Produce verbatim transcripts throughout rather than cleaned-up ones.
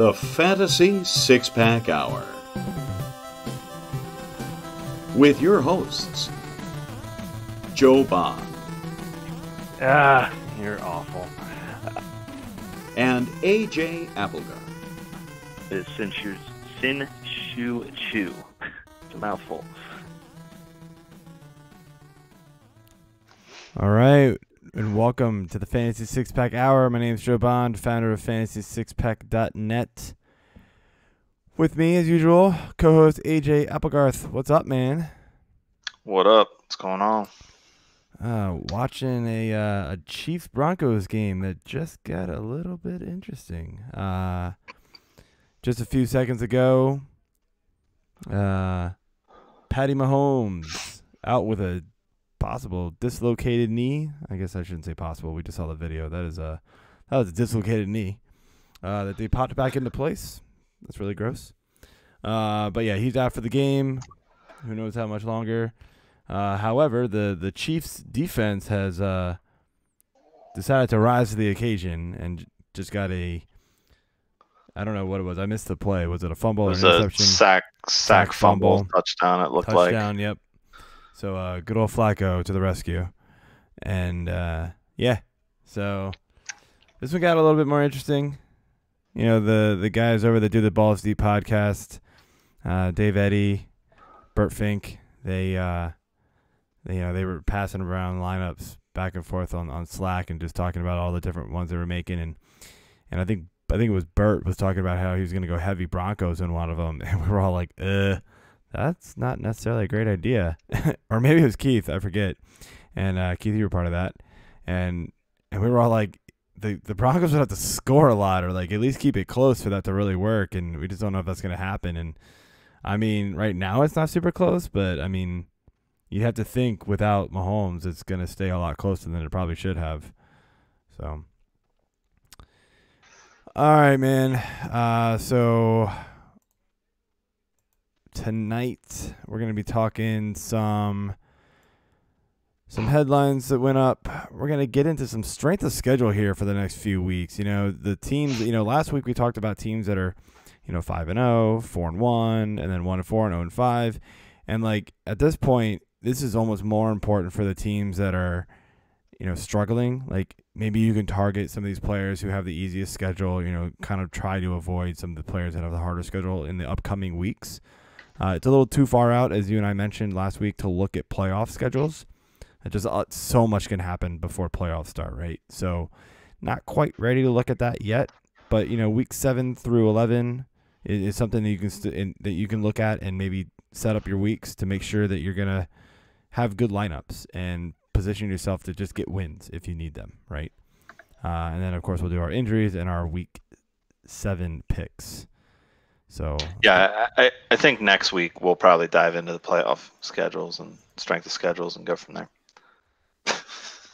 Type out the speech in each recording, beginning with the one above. the Fantasy Six-Pack Hour with your hosts, Joe Bob. Ah, you're awful. And A J Applegar. It's Sin-Shu Sin-Shu-Chu. It's a mouthful. All right, and welcome to the Fantasy Six-Pack Hour. My name is Joe Bond, founder of Fantasy Six Pack dot net. With me, as usual, co-host A J Applegarth. What's up, man? What up? What's going on? Uh, watching a, uh, a Chiefs Broncos game that just got a little bit interesting. Uh, just a few seconds ago, uh, Patty Mahomes out with a possible dislocated knee. I guess I shouldn't say possible. We just saw the video. That is a that was a dislocated knee uh, that they popped back into place. That's really gross. Uh, but yeah, he's out for the game. Who knows how much longer? Uh, however, the the Chiefs defense has uh, decided to rise to the occasion and just got a. I don't know what it was. I missed the play. Was it a fumble or an interception? Sack, sack, sack fumble, fumble, touchdown. It looked touchdown, like touchdown. Yep. So uh, good old Flacco to the rescue. And, uh, yeah, so this one got a little bit more interesting. You know, the, the guys over that do the Balls Deep podcast, uh, Dave Eddy, Burt Fink, they, uh, they, you know, they were passing around lineups back and forth on, on Slack and just talking about all the different ones they were making. And, and I think I think it was Burt was talking about how he was going to go heavy Broncos in one of them. And we were all like, uh. That's not necessarily a great idea. Or maybe it was Keith, I forget. And uh, Keith, you were part of that. And and we were all like, the, the Broncos would have to score a lot or like at least keep it close for that to really work. And we just don't know if that's going to happen. And, I mean, right now it's not super close. But, I mean, you have to think without Mahomes it's going to stay a lot closer than it probably should have. So, all right, man. Uh, so... Tonight, we're going to be talking some some headlines that went up. We're going to get into some strength of schedule here for the next few weeks. You know, the teams, you know, last week we talked about teams that are, you know, five and oh, four and one, and then one and four and oh and five. And, like, at this point, this is almost more important for the teams that are, you know, struggling. Like, maybe you can target some of these players who have the easiest schedule, you know, kind of try to avoid some of the players that have the harder schedule in the upcoming weeks. Uh, it's a little too far out, as you and I mentioned last week, to look at playoff schedules. It just uh, so much can happen before playoffs start, right? So not quite ready to look at that yet. But, you know, week seven through eleven is, is something that you can st in, that you can look at and maybe set up your weeks to make sure that you're going to have good lineups and position yourself to just get wins if you need them, right? Uh, and then, of course, we'll do our injuries and our week seven picks. So yeah, I, I think next week we'll probably dive into the playoff schedules and strength of schedules and go from there.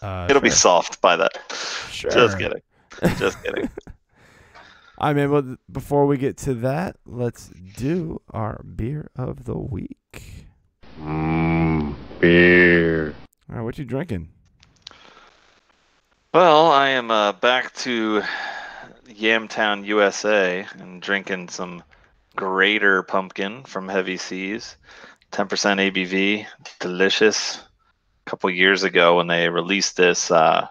Uh, It'll sure. be soft by that. Sure. Just kidding. Just kidding. I mean, well, before we get to that, let's do our beer of the week. Mm, beer. All right, what you drinking? Well, I am uh, back to Yamtown U S A and drinking some Greater Pumpkin from Heavy Seas, ten percent A B V, delicious. A couple years ago when they released this, uh,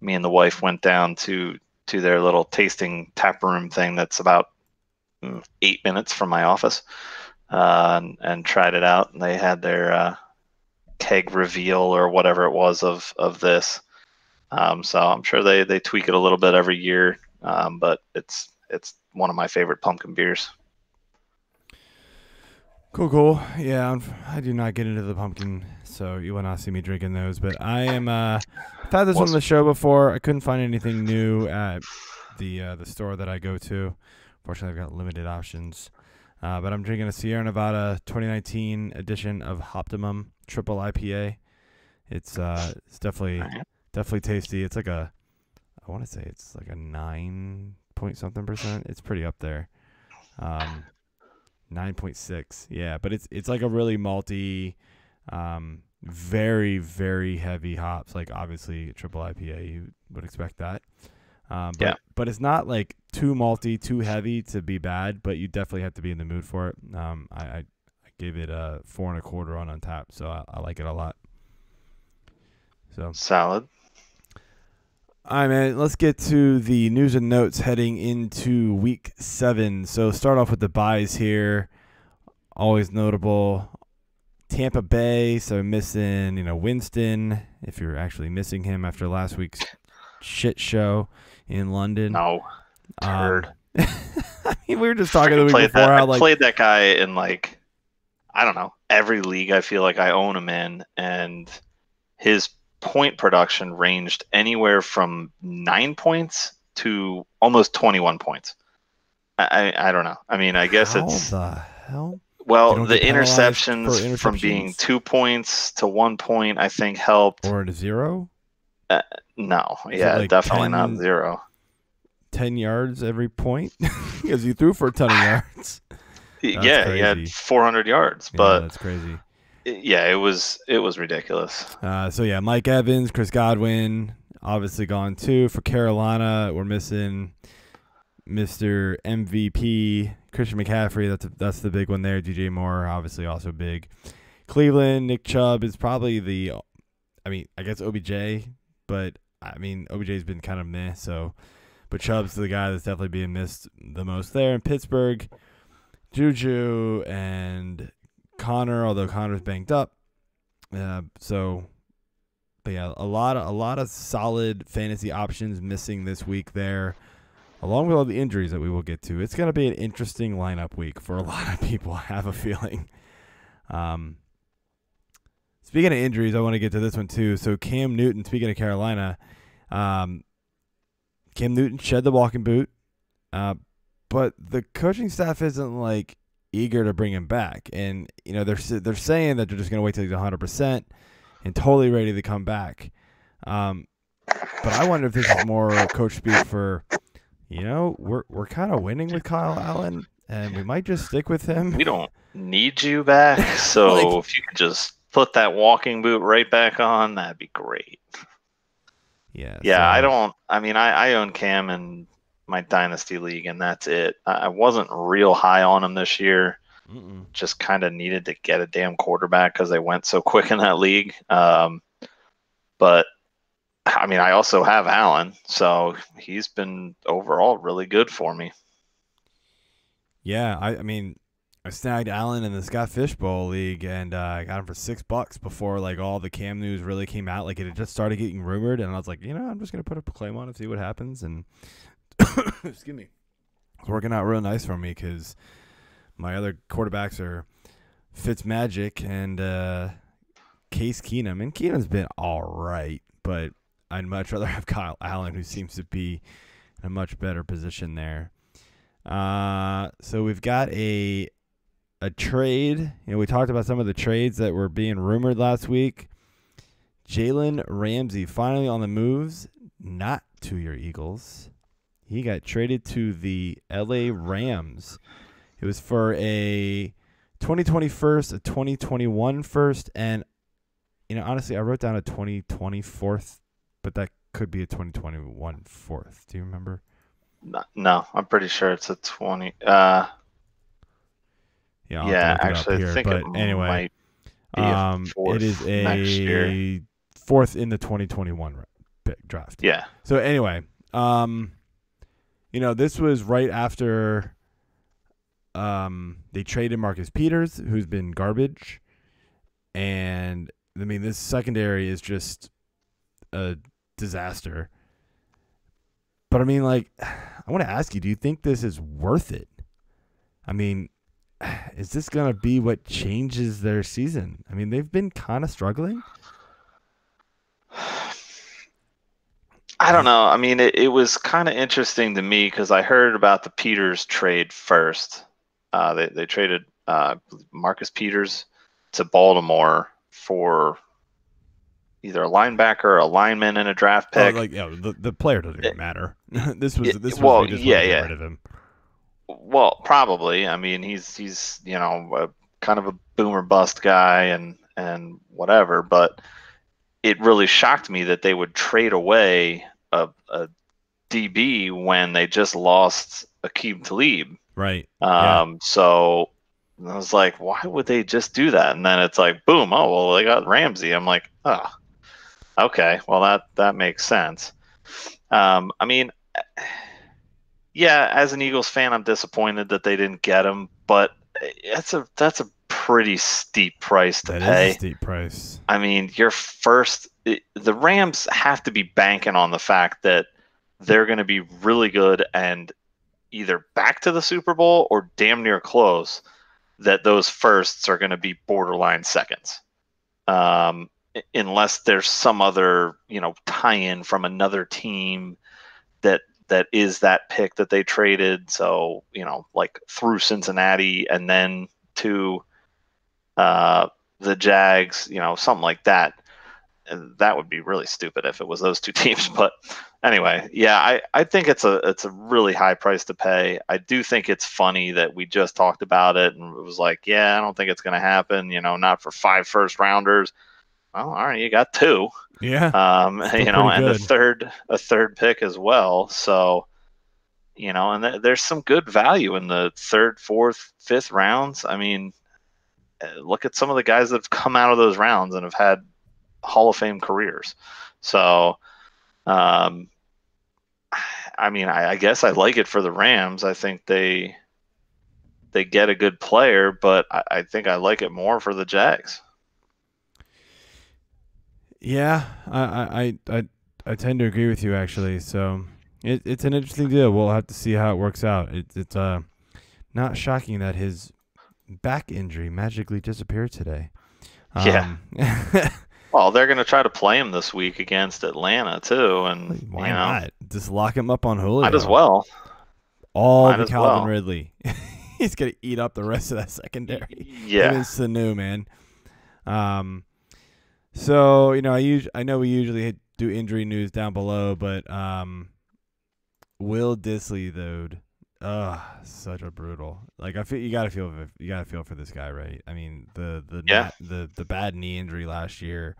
me and the wife went down to to their little tasting taproom thing that's about eight minutes from my office, uh, and, and tried it out. And they had their uh, keg reveal or whatever it was of, of this. Um, so I'm sure they, they tweak it a little bit every year, um, but it's it's one of my favorite pumpkin beers. Cool, cool. Yeah, I'm, I do not get into the pumpkin, so you will not see me drinking those. But I am. Uh, I've had this one on the show before. I couldn't find anything new at the uh, the store that I go to. Fortunately, I've got limited options. Uh, but I'm drinking a Sierra Nevada twenty nineteen edition of Optimum Triple I P A. It's uh, it's definitely definitely tasty. It's like a, I want to say it's like a nine point something percent. It's pretty up there. Um, nine point six, yeah, but it's it's like a really malty, um, very very heavy hops. Like obviously triple I P A, you would expect that. Um, but, yeah. but it's not like too malty, too heavy to be bad, but you definitely have to be in the mood for it. Um, I, I, I gave it a four and a quarter on Untapped, so I, I like it a lot. So solid. All right, man, let's get to the news and notes heading into week seven. So start off with the buys here. Always notable. Tampa Bay, so missing, you know, Winston, if you're actually missing him after last week's shit show in London. No. Turd. Um, I mean, we were just talking the week before. That, I like, played that guy in, like, I don't know, every league I feel like I own him in, and his point production ranged anywhere from nine points to almost twenty-one points. I, I, I don't know. I mean, I guess How it's... the hell? Well, the interceptions, interceptions from being two points to one point, I think, helped. Or to zero? Uh, no, Is yeah, like definitely ten, not zero. Ten yards every point? Because you threw for a ton of yards. That's yeah, crazy. He had four hundred yards. Yeah, but that's crazy. Yeah, it was it was ridiculous. Uh, so, yeah, Mike Evans, Chris Godwin, obviously gone too. For Carolina, we're missing Mister M V P, Christian McCaffrey. That's a, that's the big one there. D J Moore, obviously also big. Cleveland, Nick Chubb is probably the, I mean, I guess O B J, but, I mean, O B J's been kind of meh, so. But Chubb's the guy that's definitely being missed the most there. In Pittsburgh, Juju and Connor, although Connor's banged up. Uh, so, but yeah, a lot of, a lot of solid fantasy options missing this week there, along with all the injuries that we will get to. It's going to be an interesting lineup week for a lot of people, I have a feeling. Um, speaking of injuries, I want to get to this one too. So Cam Newton, speaking of Carolina, um, Cam Newton shed the walking boot, uh, but the coaching staff isn't like eager to bring him back. And, you know, they're they're saying that they're just going to wait till he's one hundred percent and totally ready to come back. Um, but I wonder if this is more coach speak for, you know, we're we're kind of winning with Kyle Allen, and we might just stick with him. We don't need you back, so like, if you could just put that walking boot right back on, that'd be great. Yeah. Yeah, so. I don't – I mean, I, I own Cam in my Dynasty League, and that's it. I wasn't real high on him this year. Mm-mm. Just kind of needed to get a damn quarterback because they went so quick in that league. Um, but – I mean, I also have Allen, so he's been overall really good for me. Yeah, I, I mean, I snagged Allen in the Scott Fishbowl League, and I uh, got him for six bucks before like all the Cam news really came out. Like it had just started getting rumored, and I was like, you know, I'm just gonna put a claim on it, see what happens. And excuse me, it's working out real nice for me because my other quarterbacks are Fitzmagic and uh, Case Keenum, and Keenum's been all right, but I'd much rather have Kyle Allen, who seems to be in a much better position there. Uh, so we've got a a trade. You know, we talked about some of the trades that were being rumored last week. Jalen Ramsey finally on the moves, not to your Eagles. He got traded to the L A Rams. It was for a twenty twenty first, a twenty twenty-one first, and, you know, honestly, I wrote down a twenty twenty fourth, but that could be a twenty twenty-one fourth. Do you remember? No, I'm pretty sure it's a twenty. Uh, yeah, I'll yeah actually, here, I think but it anyway, might be um, it is a fourth in the twenty twenty-one draft. Yeah. So anyway, um, you know, this was right after um, they traded Marcus Peters, who's been garbage, and I mean, this secondary is just a disaster. But, I mean, like, I want to ask you, do you think this is worth it? I mean, is this going to be what changes their season? I mean, they've been kind of struggling. I don't know. I mean, it, it was kind of interesting to me because I heard about the Peters trade first. Uh, they, they traded uh, Marcus Peters to Baltimore for either a linebacker or a lineman and a draft pick. Oh, like, yeah, the, the player doesn't even matter. This was this was well, we just yeah, yeah. rid of him. Well, probably. I mean, he's he's you know a, kind of a boomer bust guy and and whatever. But it really shocked me that they would trade away a, a D B when they just lost Aqib Talib. Right. Um, yeah. So I was like, why would they just do that? And then it's like, boom, oh, well, they got Ramsey. I'm like, oh, okay, well, that, that makes sense. Um, I mean, yeah, as an Eagles fan, I'm disappointed that they didn't get him, but that's a that's a pretty steep price to that pay. Is a steep price. I mean, your first – the Rams have to be banking on the fact that they're going to be really good and either back to the Super Bowl or damn near close, that those firsts are going to be borderline seconds. Um, unless there's some other, you know, tie-in from another team that that is that pick that they traded. So, you know, like through Cincinnati and then to uh, the Jags, you know, something like that. And that would be really stupid if it was those two teams. But anyway, yeah, I, I think it's a it's a really high price to pay. I do think it's funny that we just talked about it and it was like, yeah, I don't think it's going to happen, you know, not for five first rounders. Well, all right, you got two. Yeah. Um, you know, and good. a third a third pick as well. So, you know, and th there's some good value in the third, fourth, fifth rounds. I mean, look at some of the guys that have come out of those rounds and have had Hall of Fame careers. So, um, I mean, I, I guess I like it for the Rams. I think they they get a good player, but I, I think I like it more for the Jags. Yeah, I I I, I tend to agree with you actually. So it, it's an interesting deal. We'll have to see how it works out. It, it's uh not shocking that his back injury magically disappeared today. Um, yeah. Well, they're going to try to play him this week against Atlanta, too. And, why you know, not? Just lock him up on Julio. Might as well. All might the Calvin well. Ridley. He's going to eat up the rest of that secondary. Yeah. And it's the new, man. Um, so, you know, I, us I know we usually do injury news down below, but um, Will Dissly, though, ugh, such a brutal. Like I feel you gotta feel you gotta feel for this guy, right? I mean the the yeah. the the bad knee injury last year,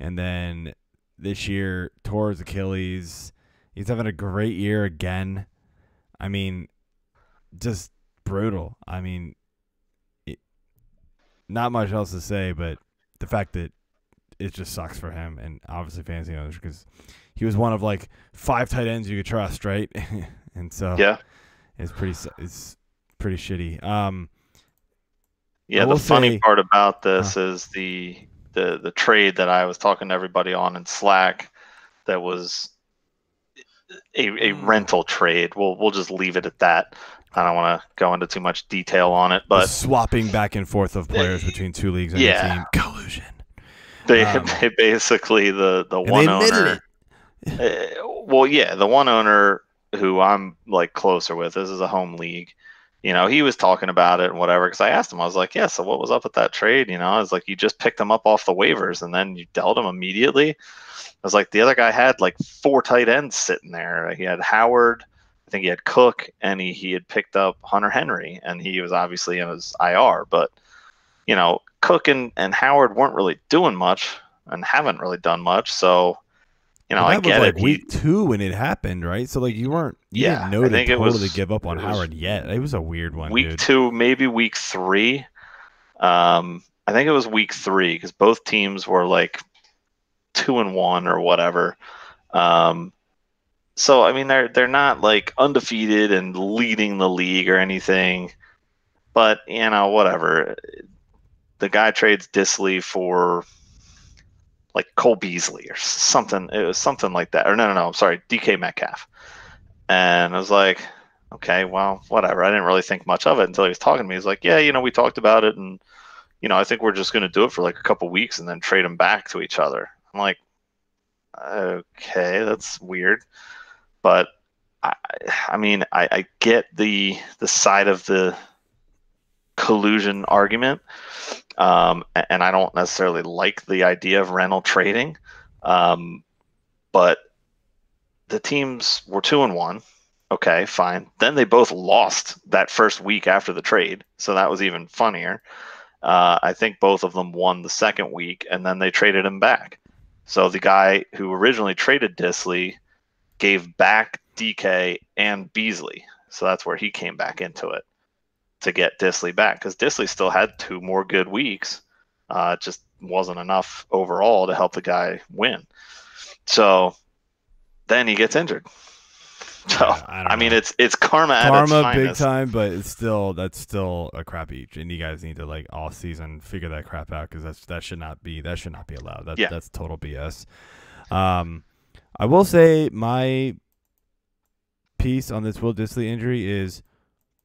and then this year tore his Achilles. He's having a great year again. I mean, just brutal. I mean, it, not much else to say, but the fact that it just sucks for him, and obviously fantasy owners, because he was one of like five tight ends you could trust, right? And so yeah. It's pretty. It's pretty shitty. Um, yeah, the funny say, part about this uh, is the the the trade that I was talking to everybody on in Slack. That was a a rental trade. We'll we'll just leave it at that. I don't want to go into too much detail on it, but swapping back and forth of players they, between two leagues and yeah. a team collusion. They um, they basically the the one owner. uh, well, yeah, the one owner. Who I'm like closer with. This is a home league. You know, he was talking about it and whatever. Cause I asked him, I was like, yeah, so what was up with that trade? You know, I was like, you just picked him up off the waivers and then you dealt him immediately. I was like, the other guy had like four tight ends sitting there. He had Howard, I think he had Cook, and he, he had picked up Hunter Henry, and he was obviously in his I R, but you know, Cook and, and Howard weren't really doing much and haven't really done much. So, you know, well, that I get was like it. Week he, two when it happened, right? So like you weren't, you yeah, didn't know I to think totally it was, give up on Howard yet. It was a weird one. Week dude. two, maybe week three. Um, I think it was week three because both teams were like two and one or whatever. Um, so I mean, they're they're not like undefeated and leading the league or anything, but you know, whatever. The guy trades Dissly for. Like Cole Beasley or something. It was something like that. Or no, no, no. I'm sorry. D K Metcalf. And I was like, okay, well, whatever. I didn't really think much of it until he was talking to me. He's like, yeah, you know, we talked about it. And, you know, I think we're just going to do it for like a couple weeks and then trade them back to each other. I'm like, okay, that's weird. But I, I mean, I, I get the, the side of the collusion argument. Um, and I don't necessarily like the idea of rental trading, um, but the teams were two and one. Okay, fine. Then they both lost that first week after the trade, so that was even funnier. Uh, I think both of them won the second week, and then they traded him back. So the guy who originally traded Dissly gave back D K and Beasley. So that's where he came back into it to get Disley back, because Disley still had two more good weeks. Uh, it just wasn't enough overall to help the guy win. So then he gets injured. So yeah, I, I mean, it's it's karma, karma at its finest. Karma big time, but it's still that's still a crap each, and you guys need to like all season figure that crap out, because that's that should not be that should not be allowed. That, yeah. That's total B S. Um, I will say my piece on this Will Disley injury is,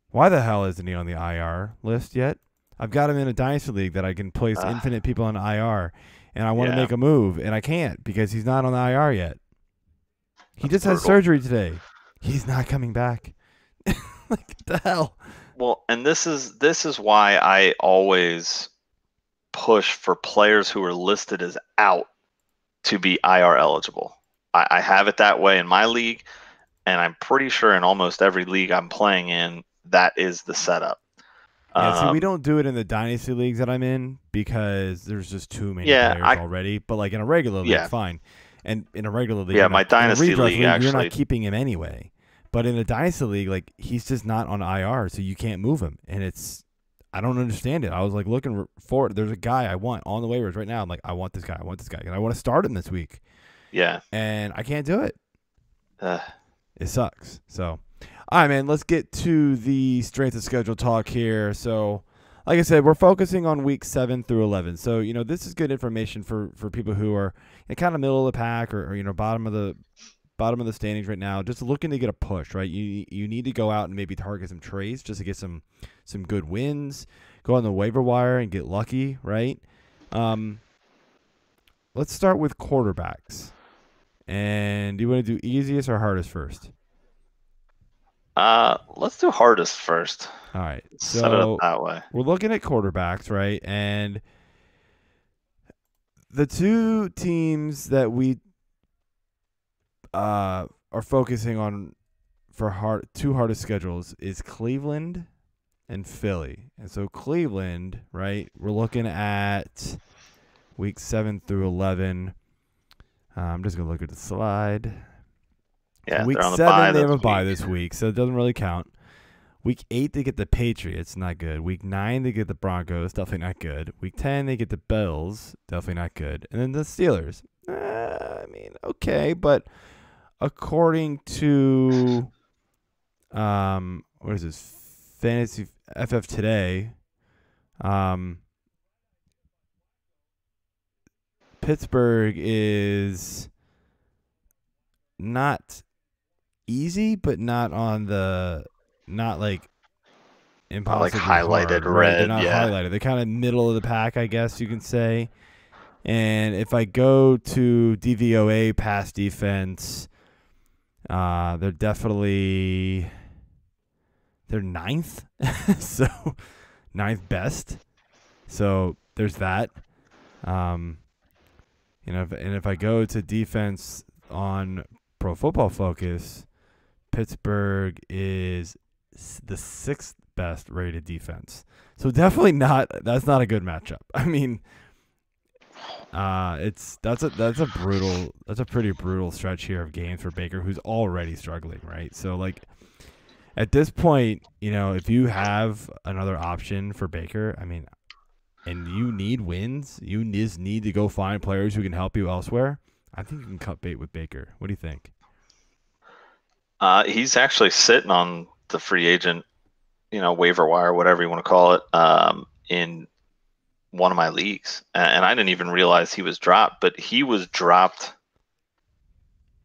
why the hell isn't he on the I R list yet? I've got him in a dynasty league that I can place uh, infinite people on I R, and I want to yeah. make a move, and I can't because he's not on the I R yet. He that's just brutal. Had surgery today. He's not coming back. Like, what the hell? Well, and this is this is why I always push for players who are listed as out to be I R eligible. I, I have it that way in my league, and I'm pretty sure in almost every league I'm playing in, that is the setup. Yeah, um, see, we don't do it in the dynasty leagues that I'm in because there's just too many yeah, players I, already. But like in a regular league, yeah. fine. And in a regular league, yeah, my not, dynasty league, league, actually, you're not keeping him anyway. But in a dynasty league, like he's just not on I R, so you can't move him. And it's, I don't understand it. I was like looking for it. There's a guy I want on the waivers right now. I'm like, I want this guy. I want this guy, and I want to start him this week. Yeah, and I can't do it. Uh, it sucks. So, all right, man. Let's get to the strength of schedule talk here. So, like I said, we're focusing on week seven through eleven. So, you know, this is good information for, for people who are in kind of middle of the pack or, or, you know, bottom of the bottom of the standings right now, just looking to get a push, right? You you need to go out and maybe target some trades just to get some some good wins, go on the waiver wire and get lucky, right? Um, let's start with quarterbacks. And do you want to do easiest or hardest first? Uh, let's do hardest first. All right. So set it up that way. We're looking at quarterbacks, right? And the two teams that we uh are focusing on for hard two hardest schedules is Cleveland and Philly. And so Cleveland, right? We're looking at week seven through eleven. Uh, I'm just gonna look at the slide. Yeah, week seven, they have a bye this week, so it doesn't really count. Week eight, they get the Patriots, not good. Week nine, they get the Broncos, definitely not good. Week ten, they get the Bills, definitely not good. And then the Steelers, uh, I mean, okay, but according to um, what is this Fantasy F F Today, um, Pittsburgh is not easy, but not on the not like impossible. Not like highlighted hard, red. Right? They're not yeah. highlighted. They're kind of middle of the pack, I guess you can say. And if I go to D V O A pass defense, uh, they're definitely they're ninth, so ninth best. So there's that. Um, you know, if, and if I go to defense on Pro Football Focus, Pittsburgh is the sixth best rated defense. So definitely not that's not a good matchup. I mean, uh, it's that's a that's a brutal that's a pretty brutal stretch here of games for Baker, who's already struggling, right? So like at this point, you know, if you have another option for Baker, I mean, and you need wins, you just need to go find players who can help you elsewhere. I think you can cut bait with Baker. What do you think? Uh, he's actually sitting on the free agent, you know, waiver wire, whatever you want to call it, um, in one of my leagues. And I didn't even realize he was dropped, but he was dropped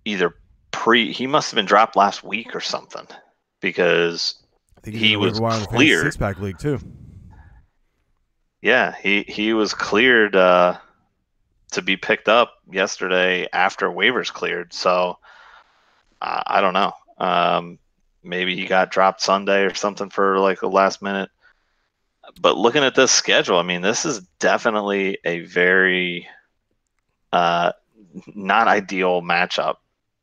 either pre – he must have been dropped last week or something, because I think he was cleared. Six-pack league too. Yeah, he, he was cleared uh, – to be picked up yesterday after waivers cleared. So uh, I don't know. Um, maybe he got dropped Sunday or something for like the last minute. But looking at this schedule, I mean, this is definitely a very uh, not ideal matchup,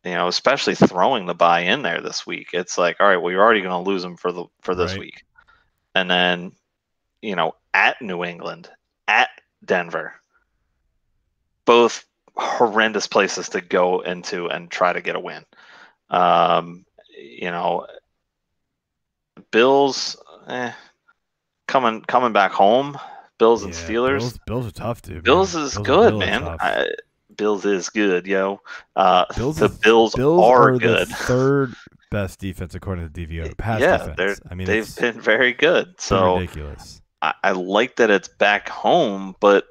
you know, especially throwing the bye in there this week. It's like, all right, well, you're already going to lose him for the, for this right. week. And then, you know, at New England, at Denver, both horrendous places to go into and try to get a win. Um, you know, Bills eh, coming coming back home. Bills yeah, and Steelers. Bills, Bills are tough, dude. Bills man. is Bills good, Bills man. I, Bills is good, yo. Uh, Bills the is, Bills, Bills are, are good. The third best defense according to D V O. Pass yeah, defense. I mean, they've been very good. So ridiculous. I, I like that it's back home, but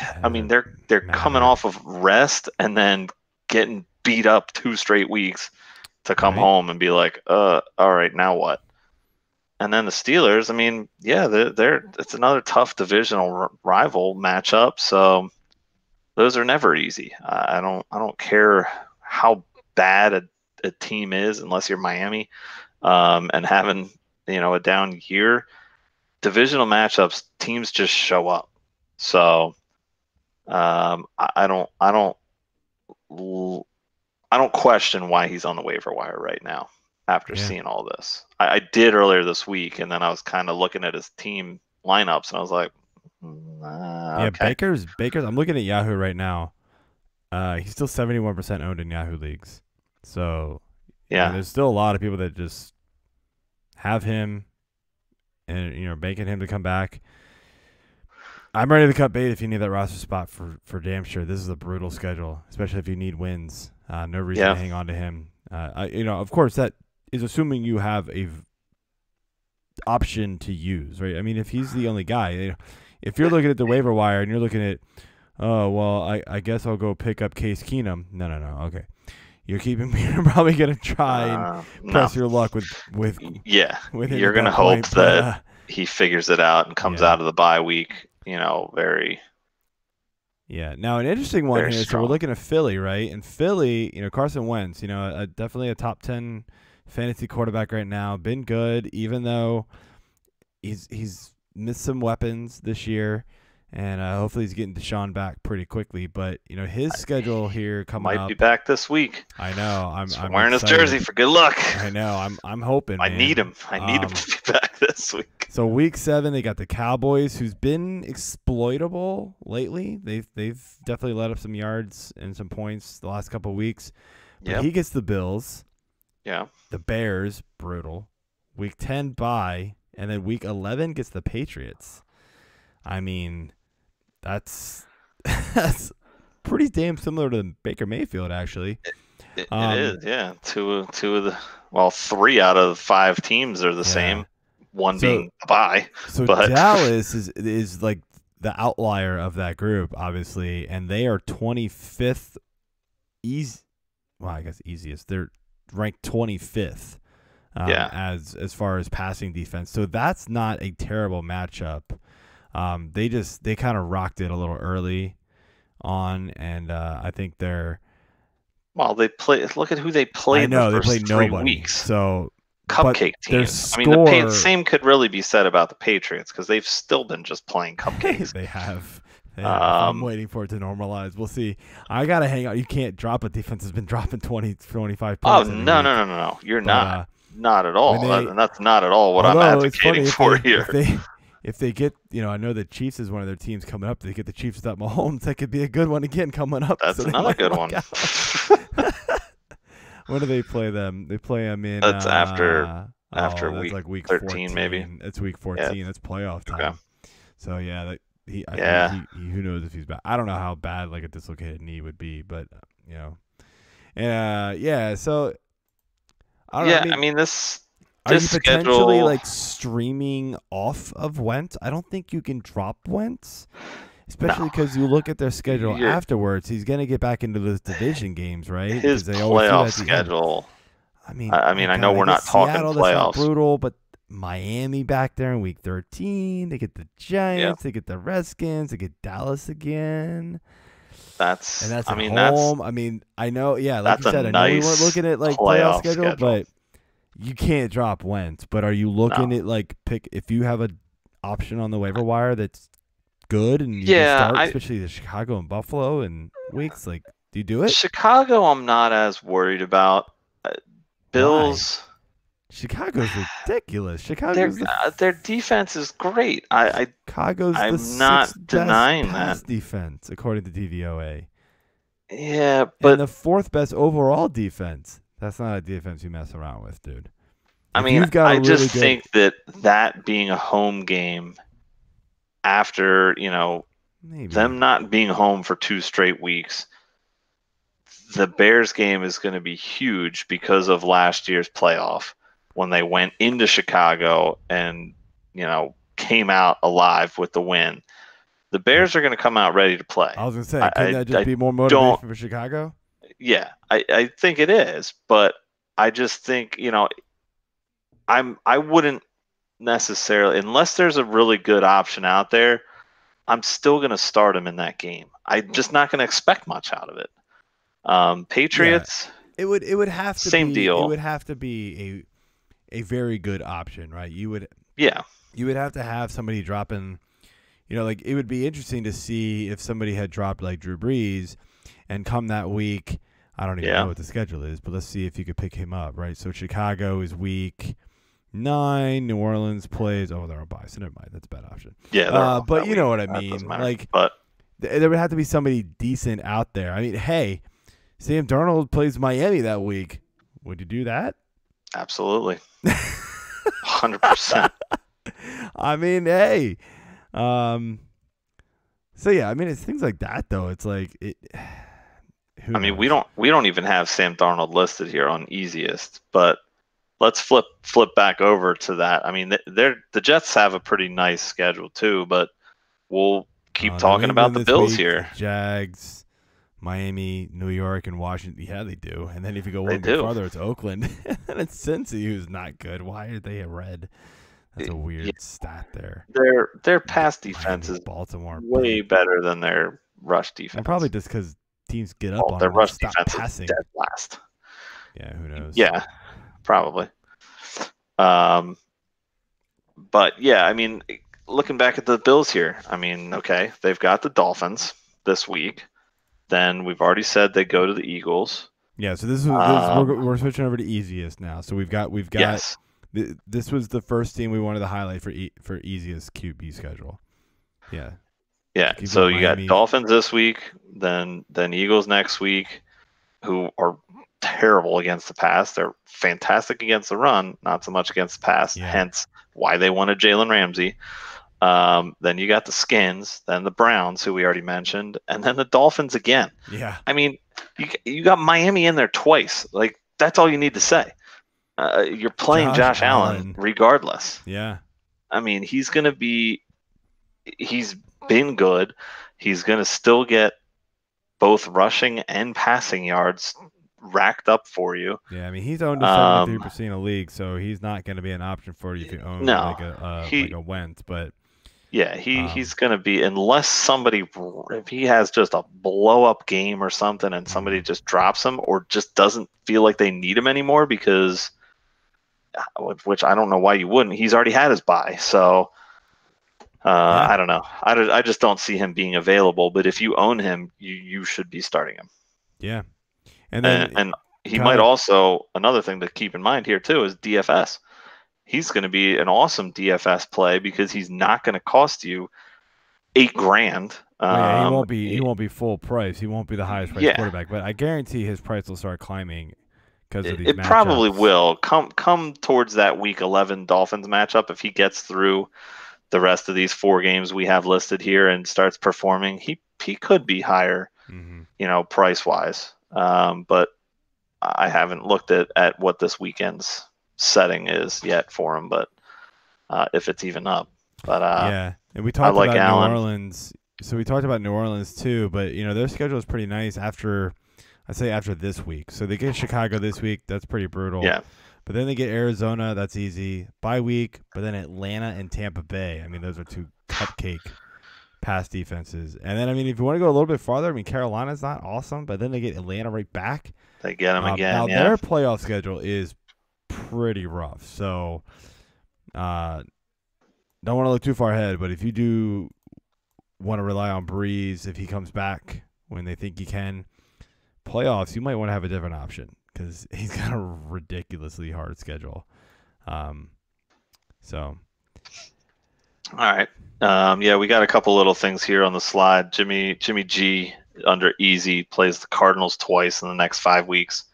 yeah, I mean they're they're man. coming off of rest and then getting beat up two straight weeks to come right. home and be like, uh, all right, now what? And then the Steelers. I mean, yeah, they're, they're it's another tough divisional r rival matchup. So those are never easy. Uh, I don't I don't care how bad a, a team is, unless you're Miami, um, and having you know a down year. Divisional matchups, teams just show up. So um, I, I don't I don't I don't question why he's on the waiver wire right now. After yeah. seeing all this, I, I did earlier this week, and then I was kind of looking at his team lineups, and I was like, nah, "Yeah, okay. Baker's Baker's." I'm looking at Yahoo right now. Uh, he's still seventy-one percent owned in Yahoo leagues, so yeah, there's still a lot of people that just have him, and you know, banking him to come back. I'm ready to cut bait if you need that roster spot for for damn sure. This is a brutal schedule, especially if you need wins. Uh, no reason yeah. to hang on to him. Uh, I, you know, of course that. is assuming you have a v option to use, right? I mean, if he's the only guy, you know, if you're looking at the waiver wire and you're looking at, oh, well, I, I guess I'll go pick up Case Keenum. No, no, no. Okay. You're keeping, you're probably going to try and uh, no. press your luck with, with, yeah, with you're going to hope point, that but, uh, he figures it out and comes yeah. out of the bye week, you know, very, yeah. Now an interesting one here strong. is so we're looking at Philly, right? And Philly, you know, Carson Wentz, you know, a, definitely a top ten fantasy quarterback right now, been good, even though he's he's missed some weapons this year, and uh, hopefully he's getting Deshaun back pretty quickly. But you know his schedule here coming might up, be back this week. I know. I'm, I'm wearing excited. his jersey for good luck. I know. I'm I'm hoping. I man. need him. I need um, him to be back this week. So week seven, they got the Cowboys, who's been exploitable lately. They've they've definitely let up some yards and some points the last couple of weeks. But yep. he gets the Bills. Yeah. The Bears, brutal. Week ten bye, and then week eleven gets the Patriots. I mean, that's that's pretty damn similar to Baker Mayfield, actually. It, um, it is, yeah. Two, two of the well, three out of five teams are the yeah. same. One so, being a bye. So but. Dallas is is like the outlier of that group, obviously, and they are twenty-fifth. Easy, well, I guess easiest. They're ranked twenty-fifth um, yeah. as as far as passing defense, so that's not a terrible matchup. Um, they just they kind of rocked it a little early on, and uh, I think they're well. They play. Look at who they played. I know the first they played nobody. Weeks. So cupcake teams. Score, I mean, the pa same could really be said about the Patriots because they've still been just playing cupcakes. they have. Yeah, um, I'm waiting for it to normalize. We'll see. I gotta hang out. You can't drop a defense that's been dropping twenty, twenty-five points. Oh no, no, no, no, no! You're but, not, uh, not at all. They, that's not at all what I'm advocating for they, here. If they, if they get, you know, I know the Chiefs is one of their teams coming up. They get the Chiefs without Mahomes. That could be a good one again coming up. That's so another good one. When do they play them? They play them in. That's uh, after uh, after oh, week, that's like week thirteen, fourteen, maybe. It's week fourteen. Yeah. That's playoff time. Okay. So yeah. That, He, I yeah. think he, he, who knows if he's bad? I don't know how bad like a dislocated knee would be, but you know, and uh, yeah. So I don't yeah, know. I mean, I mean this. Are this you potentially schedule... like streaming off of Wentz? I don't think you can drop Wentz, especially because no. you look at their schedule You're... afterwards. He's gonna get back into those division games, right? His they playoff schedule. I mean, I mean, I know we're not talking Seattle, playoffs. That's not brutal, but. Miami back there in week thirteen. They get the Giants. Yeah. They get the Redskins. They get Dallas again. That's and that's I mean home. That's I mean I know yeah like you said I nice know we weren't looking at like playoff, playoff schedule, schedule but you can't drop Wentz. But are you looking no. at like pick if you have an option on the waiver wire that's good and you yeah can start, I, especially the Chicago and Buffalo and weeks like do you do it? Chicago I'm not as worried about. Uh, Bills. Why? Chicago's ridiculous. Chicago's their, the, uh, their defense is great. I, I Chicago's I'm the not sixth denying best that defense according to D V O A. Yeah, but and the fourth best overall defense. That's not a defense you mess around with, dude. I mean, I just really think good... that that being a home game after, you know, maybe them not being home for two straight weeks, the Bears game is going to be huge because of last year's playoff when they went into Chicago and, you know, came out alive with the win. The Bears are going to come out ready to play. I was going to say, couldn't that just I, be more motivation for Chicago? Yeah, I, I think it is, but I just think, you know, I'm I wouldn't necessarily, unless there's a really good option out there, I'm still going to start him in that game. I'm just not going to expect much out of it. Um, Patriots, yeah. it would it would have to same be, deal. It would have to be a a very good option, right? You would yeah. You would have to have somebody dropping. You know, like it would be interesting to see if somebody had dropped like Drew Brees, and come that week, I don't even yeah. know what the schedule is, but let's see if you could pick him up, right? So Chicago is week nine. New Orleans plays. Oh, they're on bye, so never mind. That's a bad option. Yeah, uh, but you week. know what I mean. Matter, like, but th there would have to be somebody decent out there. I mean, hey, Sam Darnold plays Miami that week. Would you do that? Absolutely, hundred percent. I mean, hey. Um. So yeah, I mean, it's things like that though. It's like it. Who I mean, knows? we don't we don't even have Sam Darnold listed here on easiest, but let's flip flip back over to that. I mean, they're the Jets have a pretty nice schedule too, but we'll keep uh, talking about the Bills week, here. Jags, Miami, New York, and Washington. Yeah, they do. And then if you go one bit farther, it's Oakland, and it's Cincy, who's not good. Why are they a red? That's a weird yeah. stat there. Their their pass defense is Baltimore way better than their rush defense. And probably just because teams get up oh, on their rush defense stop passing. Is dead last. Yeah, who knows? Yeah, probably. Um, but yeah, I mean, looking back at the Bills here, I mean, okay, they've got the Dolphins this week. Then we've already said they go to the Eagles. Yeah, so this is um, we're, we're switching over to easiest now. So we've got we've got. Yes. This was the first team we wanted to highlight for e for easiest Q B schedule. Yeah. Yeah. Keep so you got Dolphins this week, then then Eagles next week, who are terrible against the pass. They're fantastic against the run, not so much against the pass, yeah. hence why they wanted Jalen Ramsey. Um, then you got the Skins, then the Browns, who we already mentioned, and then the Dolphins again. Yeah. I mean, you, you got Miami in there twice. Like, that's all you need to say. Uh, you're playing Josh, Josh Allen, Allen regardless. Yeah. I mean, he's going to be – he's been good. He's going to still get both rushing and passing yards racked up for you. Yeah, I mean, he's owned to seventy-three percent um, in the league, so he's not going to be an option for you if you own no, like, a, uh, he, like a Wentz. But, yeah, he, um, he's going to be – unless somebody – if he has just a blow-up game or something and somebody just drops him or just doesn't feel like they need him anymore because – which I don't know why you wouldn't. He's already had his bye, so uh, yeah. I don't know. I, I just don't see him being available. But if you own him, you you should be starting him. Yeah, and then and, and he might also another thing to keep in mind here too is D F S. He's going to be an awesome D F S play because he's not going to cost you eight grand. Um, yeah, he won't be he won't be full price. He won't be the highest priced yeah. quarterback, but I guarantee his price will start climbing. Of these it matchups. Probably will come come towards that week eleven Dolphins matchup. If he gets through the rest of these four games we have listed here and starts performing, he he could be higher, mm-hmm. you know, price wise. Um, but I haven't looked at at what this weekend's setting is yet for him. But uh, if it's even up, but uh, yeah, and we talked I like about Allen. New Orleans. So we talked about New Orleans too, but you know their schedule is pretty nice after. I say after this week. So they get Chicago this week. That's pretty brutal. Yeah. But then they get Arizona. That's easy. Bye week. But then Atlanta and Tampa Bay. I mean, those are two cupcake pass defenses. And then, I mean, if you want to go a little bit farther, I mean, Carolina's not awesome. But then they get Atlanta right back. They get them um, again. Now, yeah. their playoff schedule is pretty rough. So uh, don't want to look too far ahead. But if you do want to rely on Breeze, if he comes back when they think he can, playoffs, you might want to have a different option because he's got a ridiculously hard schedule. Um, so, all right, um, yeah, we got a couple little things here on the slide. Jimmy Jimmy G under easy plays the Cardinals twice in the next five weeks.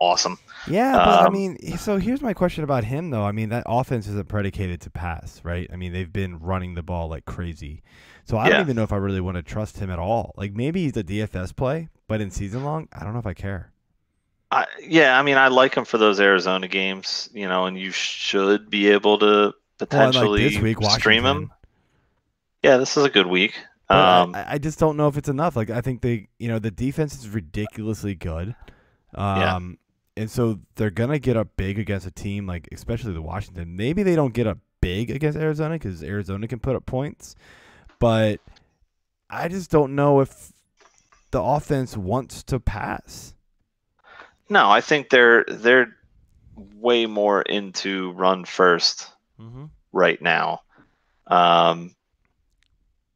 awesome. Yeah, but um, I mean, so here's my question about him, though. I mean, that offense isn't predicated to pass, right? I mean, they've been running the ball like crazy. So I yeah. don't even know if I really want to trust him at all. Like, maybe he's a D F S play, but in season long, I don't know if I care. I, yeah, I mean, I like him for those Arizona games, you know, and you should be able to potentially well, like week, stream him. Yeah, this is a good week. Um, I, I just don't know if it's enough. Like, I think they, you know, the defense is ridiculously good. Um, yeah. And so they're going to get up big against a team, like, especially the Washington. Maybe they don't get up big against Arizona because Arizona can put up points. But I just don't know if the offense wants to pass. No, I think they're they're way more into run first mm-hmm. right now, um,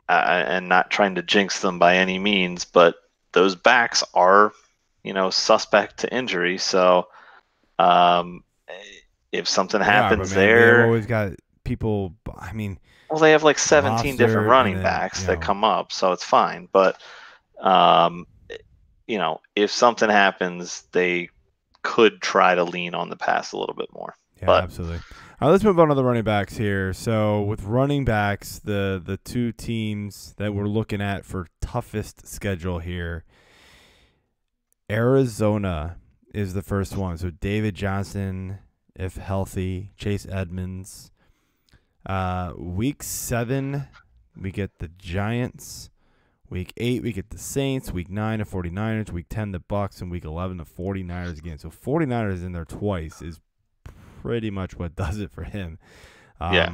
uh, and not trying to jinx them by any means. But those backs are, you know, suspect to injury. So um, if something yeah, happens man, there, they've always got people. I mean, well, they have like seventeen different running then, backs you know. that come up, so it's fine. But um, you know, if something happens, they could try to lean on the pass a little bit more. Yeah, but absolutely. All right, let's move on to the running backs here. So with running backs, the the two teams that we're looking at for toughest schedule here, Arizona is the first one. So David Johnson, if healthy, Chase Edmonds. Uh, week seven, we get the Giants. Week eight, we get the Saints. Week nine, the 49ers. Week ten, the Bucks, and week eleven, the 49ers again. So 49ers in there twice is pretty much what does it for him. Um, yeah,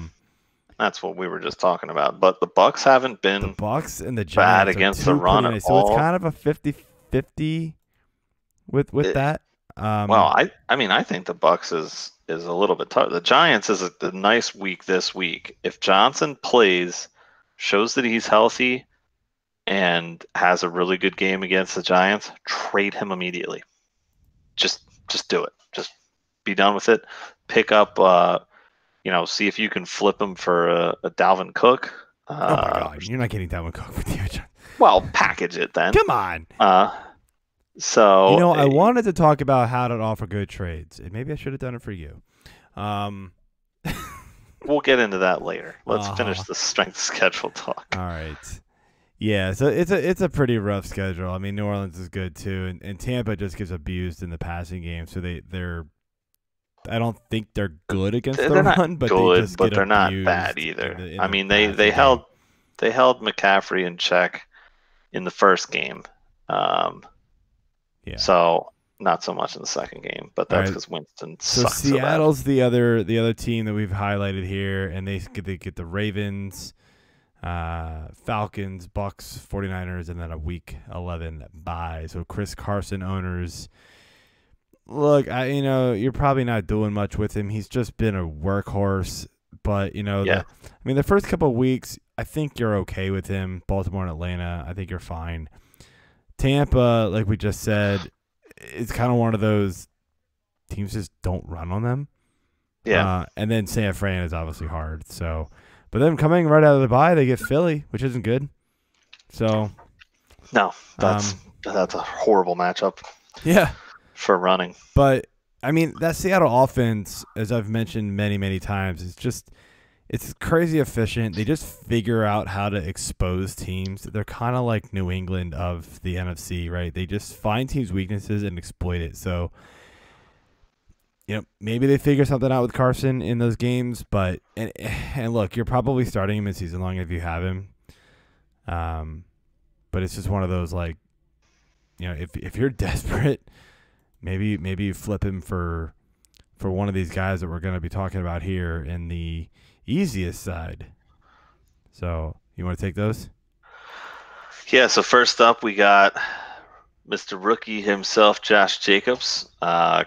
that's what we were just talking about. But the Bucks haven't been the Bucks and the Giants bad against the run at all. So it's kind of a fifty fifty with with it, that. Um, well, I I mean I think the Bucks is is a little bit tough. The Giants is a, a nice week this week. If Johnson plays, shows that he's healthy, and has a really good game against the Giants, trade him immediately. Just just do it. Just be done with it. Pick up, uh, you know, see if you can flip him for a, a Dalvin Cook. Uh, oh, my God. You're not getting Dalvin Cook with you. Well, package it then. Come on. Uh, so, you know, I it, wanted to talk about how to offer good trades. Maybe I should have done it for you. Um We'll get into that later. Let's uh-huh. finish the strength schedule talk. All right. Yeah, so it's a it's a pretty rough schedule. I mean, New Orleans is good too, and, and Tampa just gets abused in the passing game. So they they're, I don't think they're good against they're the run, but good, they just but get they're not bad either. In the, in I mean, they they game. held they held McCaffrey in check in the first game. Um, yeah. So not so much in the second game, but that's because right. Winston sucks. So Seattle's so the other the other team that we've highlighted here, and they they get the Ravens. Uh, Falcons, Bucks, 49ers, and then a week eleven bye. So Chris Carson owners, look, I you know you're probably not doing much with him. He's just been a workhorse, but you know, yeah. the, I mean, the first couple of weeks, I think you're okay with him. Baltimore and Atlanta, I think you're fine. Tampa, like we just said, it's kind of one of those teams just don't run on them. Yeah, uh, and then San Fran is obviously hard. So. But then coming right out of the bye, they get Philly, which isn't good. So, no, that's um, that's a horrible matchup. Yeah, for running. But I mean, that Seattle offense, as I've mentioned many, many times, is just it's crazy efficient. They just figure out how to expose teams. They're kind of like New England of the N F C, right? They just find teams' weaknesses and exploit it. So. You know, maybe they figure something out with Carson in those games, but and and look, you're probably starting him in season long if you have him. Um, but it's just one of those like, you know, if if you're desperate, maybe maybe you flip him for for one of these guys that we're going to be talking about here in the easiest side. So you want to take those? Yeah. So first up, we got Mister Rookie himself, Josh Jacobs. Uh,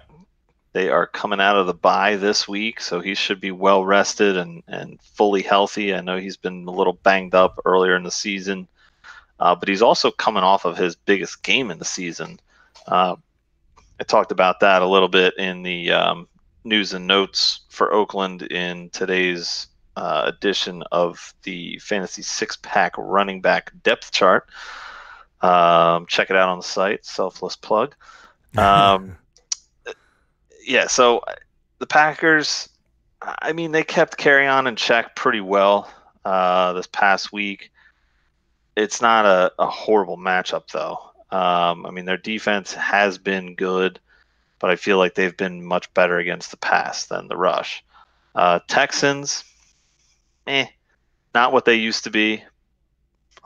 They are coming out of the bye this week, so he should be well rested and, and fully healthy. I know he's been a little banged up earlier in the season, uh, but he's also coming off of his biggest game in the season. Uh, I talked about that a little bit in the um, news and notes for Oakland in today's uh, edition of the Fantasy Six-Pack Running Back Depth Chart. Um, check it out on the site, selfless plug. Um yeah, so the Packers, I mean, they kept Kerryon in check pretty well uh, this past week. It's not a, a horrible matchup, though. Um, I mean, their defense has been good, but I feel like they've been much better against the pass than the rush. Uh, Texans, eh, not what they used to be.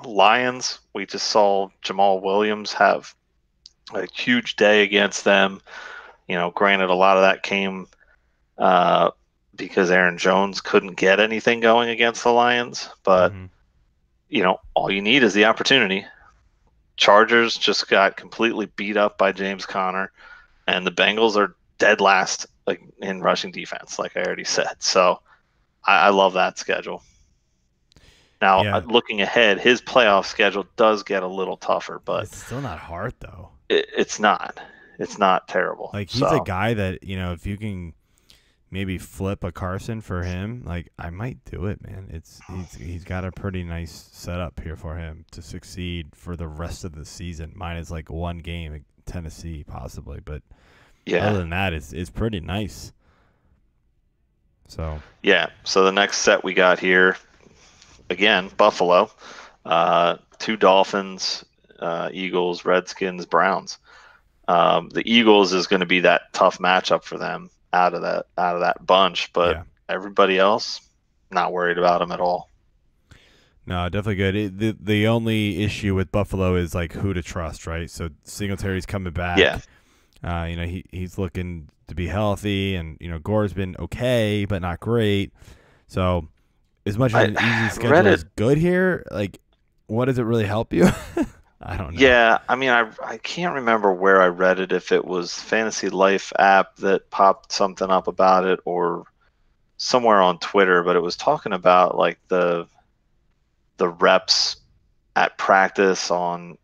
Lions, we just saw Jamal Williams have a huge day against them. You know, granted, a lot of that came uh, because Aaron Jones couldn't get anything going against the Lions, but mm-hmm. you know, all you need is the opportunity. Chargers just got completely beat up by James Conner, and the Bengals are dead last like in rushing defense, like I already said. So I, I love that schedule. Now, yeah. looking ahead, his playoff schedule does get a little tougher, but it's still not hard, though. It, it's not. It's not terrible. Like, he's so. a guy that, you know, if you can maybe flip a Carson for him, like, I might do it, man. It's he's, he's got a pretty nice setup here for him to succeed for the rest of the season. Mine is like one game in Tennessee, possibly, but yeah. other than that, it's it's pretty nice. So yeah. So the next set we got here, again, Buffalo, uh, two Dolphins, uh, Eagles, Redskins, Browns. Um, the Eagles is going to be that tough matchup for them out of that out of that bunch, but yeah. everybody else, not worried about them at all. No, definitely good. It, the the only issue with Buffalo is like who to trust, right? So Singletary's coming back. Yeah, uh, you know he he's looking to be healthy, and you know Gore's been okay but not great. So as much as I, an easy schedule is good here, like what does it really help you? I don't know. Yeah, I mean, I I can't remember where I read it, if it was Fantasy Life app that popped something up about it or somewhere on Twitter, but it was talking about like the the reps at practice on,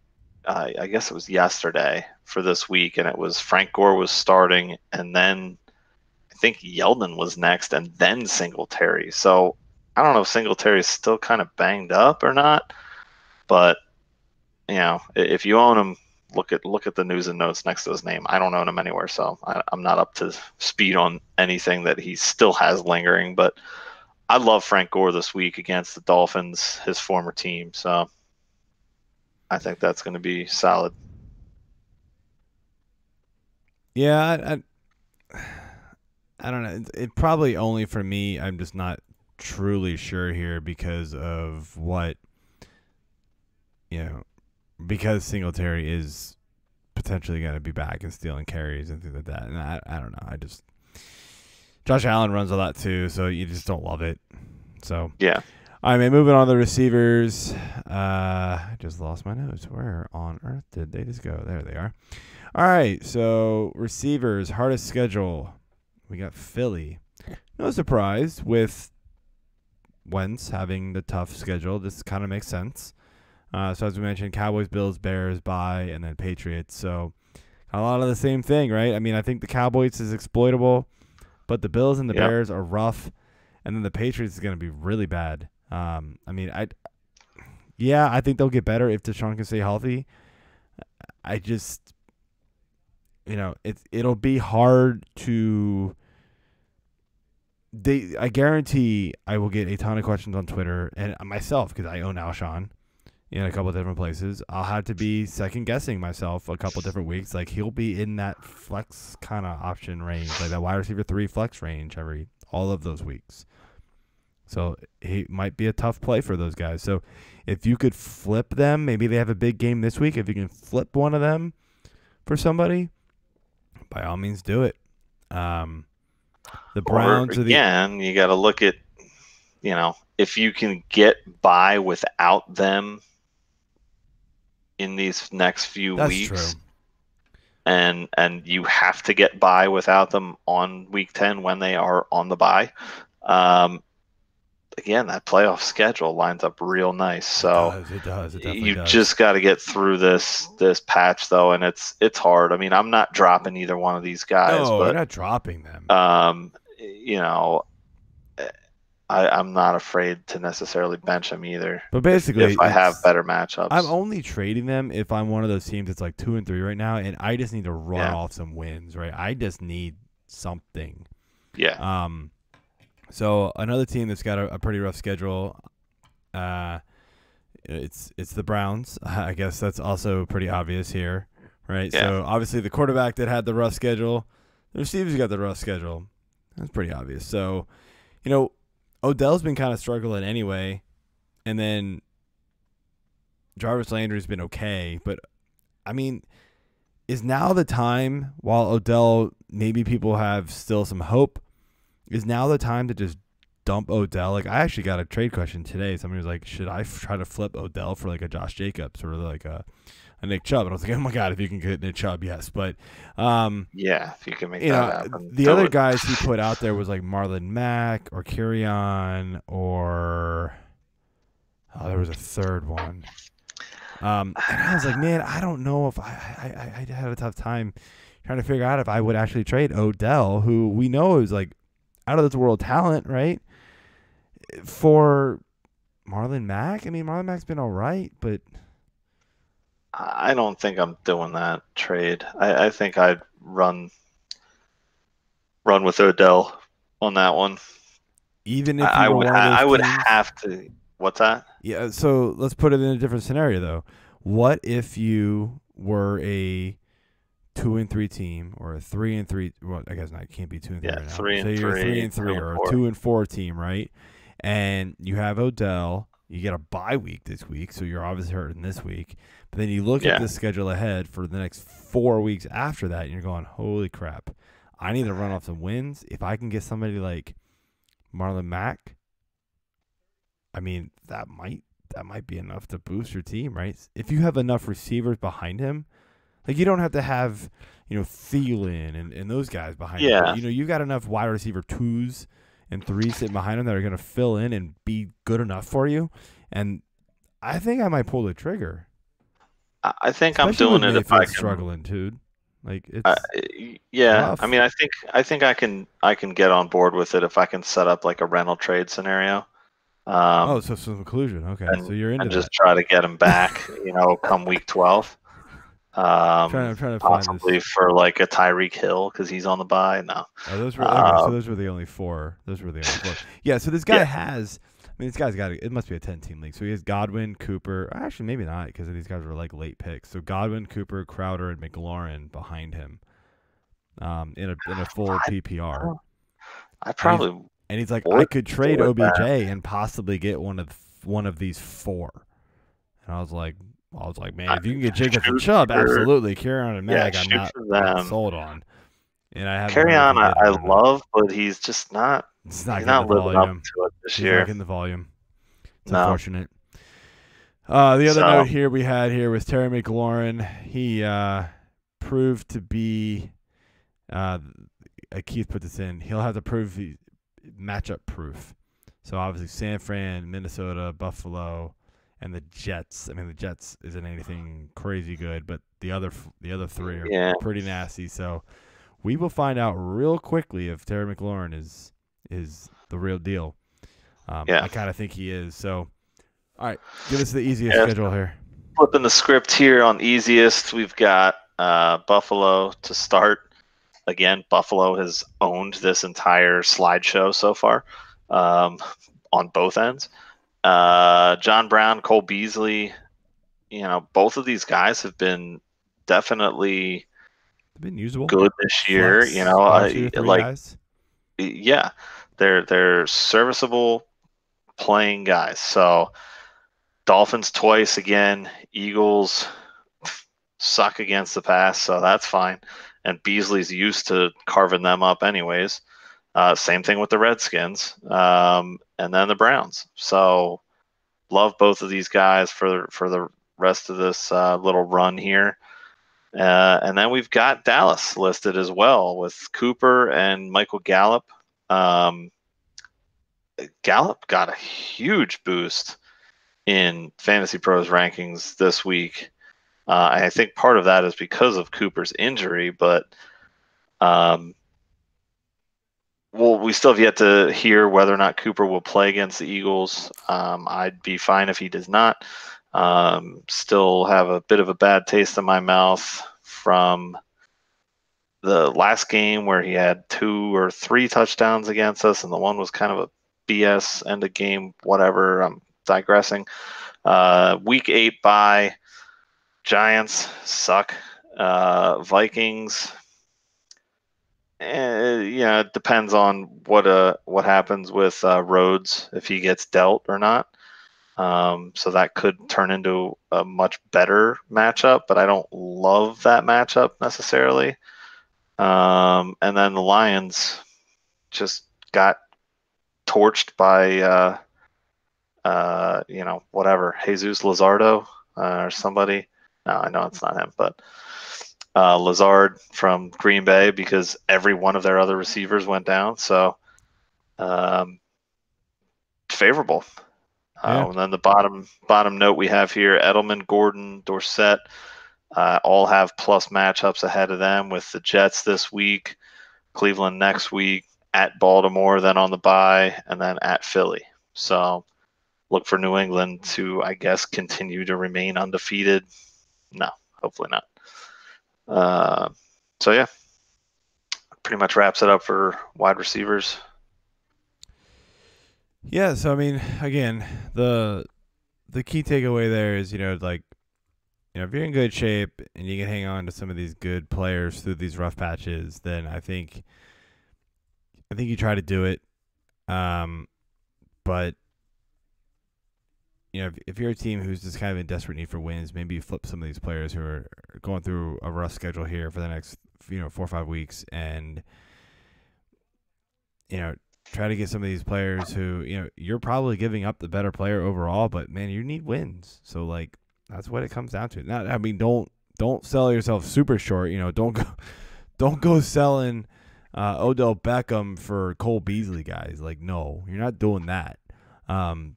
uh, I guess it was yesterday for this week, and it was Frank Gore was starting, and then I think Yeldon was next, and then Singletary. So I don't know if Singletary's still kind of banged up or not, but you know, if you own him, look at look at the news and notes next to his name. I don't own him anywhere, so I, I'm not up to speed on anything that he still has lingering. But I love Frank Gore this week against the Dolphins, his former team. So I think that's going to be solid. Yeah, I, I, I don't know. It, it probably only for me. I'm just not truly sure here because of what you know. Because Singletary is potentially going to be back and stealing carries and things like that. And I, I don't know. I just Josh Allen runs a lot too, so you just don't love it. So yeah. All right, moving on to the receivers. Uh, I just lost my notes. Where on earth did they just go? There they are. All right, so receivers, hardest schedule. We got Philly. No surprise with Wentz having the tough schedule. This kind of makes sense. Uh, so as we mentioned, Cowboys, Bills, Bears, bye, and then Patriots. So a lot of the same thing, right? I mean, I think the Cowboys is exploitable, but the Bills and the yep. Bears are rough, and then the Patriots is going to be really bad. Um, I mean, I, yeah, I think they'll get better if Deshaun can stay healthy. I just, you know, it it'll be hard to. They, I guarantee, I will get a ton of questions on Twitter and myself because I own Alshon in a couple of different places. I'll have to be second guessing myself a couple of different weeks. Like he'll be in that flex kind of option range, like that wide receiver three flex range every all of those weeks. So he might be a tough play for those guys. So if you could flip them, maybe they have a big game this week. If you can flip one of them for somebody, by all means do it. Um, the Browns or again, are the, you got to look at, you know, if you can get by without them in these next few That's weeks true. and and you have to get by without them on week ten when they are on the bye. Um, again, that playoff schedule lines up real nice. So it does, it does, it definitely you does. Just got to get through this this patch though, and it's it's hard. I mean, I'm not dropping either one of these guys. No, but, you're not dropping them. Um, you know, I, I'm not afraid to necessarily bench them either. But basically, if, if I have better matchups, I'm only trading them if I'm one of those teams that's like two and three right now, and I just need to run yeah. off some wins, right? I just need something. Yeah. Um. So another team that's got a, a pretty rough schedule. Uh, it's it's the Browns. I guess that's also pretty obvious here, right? Yeah. So obviously the quarterback that had the rough schedule, the receivers got the rough schedule. That's pretty obvious. So, you know, Odell's been kind of struggling anyway, and then Jarvis Landry's been okay. But, I mean, is now the time, while Odell, maybe people have still some hope, is now the time to just dump Odell? Like, I actually got a trade question today. Somebody was like, should I try to flip Odell for, like, a Josh Jacobs or, like, a, a Nick Chubb? And I was like, oh, my God, if you can get Nick Chubb, yes. But, um, yeah, if you can make you that know, happen. The other it. guys he put out there was, like, Marlon Mack or Kerryon or oh, there was a third one. Um, and I was like, man, I don't know if I, I, I had a tough time trying to figure out if I would actually trade Odell, who we know is, like, out of this world talent, right? For Marlon Mack? I mean, Marlon Mack's been all right, but I don't think I'm doing that trade. I, I think I'd run run with Odell on that one. Even if you I, were would, one I, I would have to. What's that? Yeah, so let's put it in a different scenario, though. What if you were a two and three team or a three and three? Well, I guess not. It can't be two and three. Yeah, right now. three and so three. Three and three, or a two and four team, right? And you have Odell. You get a bye week this week, so you're obviously hurting this week. But then you look yeah. at the schedule ahead for the next four weeks after that, and you're going, holy crap, I need to run off some wins. If I can get somebody like Marlon Mack, I mean, that might that might be enough to boost your team, right? If you have enough receivers behind him, like you don't have to have, you know, Thielen and, and those guys behind yeah. him. But, you know, you've got enough wide receiver twos and threes sitting behind him that are going to fill in and be good enough for you. And I think I might pull the trigger. I think Especially I'm doing it if I can. Struggling, dude. Like it's uh, yeah. Rough. I mean, I think I think I can I can get on board with it if I can set up like a rental trade scenario. Um, oh, so some collusion. Okay, and, so you're into and that. Just try to get him back, you know, come week twelve. Um, I'm trying, I'm trying to possibly find for like a Tyreek Hill because he's on the bye. No, oh, those were um, okay, so those were the only four. Those were the only four. Yeah, so this guy yeah. has. I mean, this guy's got. It must be a ten-team league. So he has Godwin, Cooper. Actually, maybe not because these guys were like late picks. So Godwin, Cooper, Crowder, and McLaurin behind him. Um, in a in a full P P R. I, I probably. And he's, and he's like, I could trade O B J and possibly get one of one of these four. And I was like, I was like, man, if you can get Jacobs and Chubb, absolutely. Kerryon and Mack, yeah, I'm not, not sold on. And I have Kerryon, I, I love, but he's just not. It's not, he's not the living volume. Up to it this he's year. Not getting the volume. It's no. unfortunate. Uh, the other so. note here we had here was Terry McLaurin. He uh, proved to be. Uh, Keith put this in. He'll have to prove he, matchup proof. So obviously, San Fran, Minnesota, Buffalo. And the Jets. I mean, the Jets isn't anything crazy good, but the other the other three are yeah. pretty nasty. So we will find out real quickly if Terry McLaurin is is the real deal. Um, yeah. I kind of think he is. So, all right, give us the easiest yeah. schedule here. Flipping the script here on easiest, we've got uh, Buffalo to start. Again, Buffalo has owned this entire slideshow so far um, on both ends. Uh, John Brown, Cole Beasley, you know, both of these guys have been definitely been usable. good this year. Flex, you know, uh, two, like guys. yeah, they're they're serviceable playing guys. So Dolphins twice again. Eagles suck against the pass, so that's fine. And Beasley's used to carving them up, anyways. Uh, same thing with the Redskins, um, and then the Browns. So love both of these guys for, for the rest of this uh, little run here. Uh, and then we've got Dallas listed as well with Cooper and Michael Gallup. Um, Gallup got a huge boost in Fantasy Pros rankings this week. Uh, I think part of that is because of Cooper's injury, but um, – well, we still have yet to hear whether or not Cooper will play against the Eagles. Um, I'd be fine if he does not. Um, still have a bit of a bad taste in my mouth from the last game where he had two or three touchdowns against us, and the one was kind of a B S end of game, whatever. I'm digressing. Uh, week eight bye. Giants suck. Uh, Vikings. Uh, you know, it depends on what uh what happens with uh, Rhodes, if he gets dealt or not. Um, so that could turn into a much better matchup, but I don't love that matchup necessarily. Um, and then the Lions just got torched by uh, uh, you know, whatever, Jesus Luzardo uh, or somebody. No, I know it's not him, but. Uh, Lazard from Green Bay, because every one of their other receivers went down. So um, favorable. Yeah. Uh, and then the bottom bottom note we have here, Edelman, Gordon, Dorsett, uh, all have plus matchups ahead of them, with the Jets this week, Cleveland next week, at Baltimore, then on the bye, and then at Philly. So look for New England to, I guess, continue to remain undefeated. No, hopefully not. Uh, so yeah, pretty much wraps it up for wide receivers. Yeah, so I mean, again, the the key takeaway there is, you know, like, you know, if you're in good shape and you can hang on to some of these good players through these rough patches, then I think I think you try to do it. Um, but you know, if, if you're a team who's just kind of in desperate need for wins, maybe you flip some of these players who are going through a rough schedule here for the next, you know, four or five weeks, and, you know, try to get some of these players who, you know, you're probably giving up the better player overall, but man, you need wins. So like, that's what it comes down to. Not, I mean, don't, don't sell yourself super short, you know, don't go, don't go selling uh, Odell Beckham for Cole Beasley guys. Like, no, you're not doing that. Um,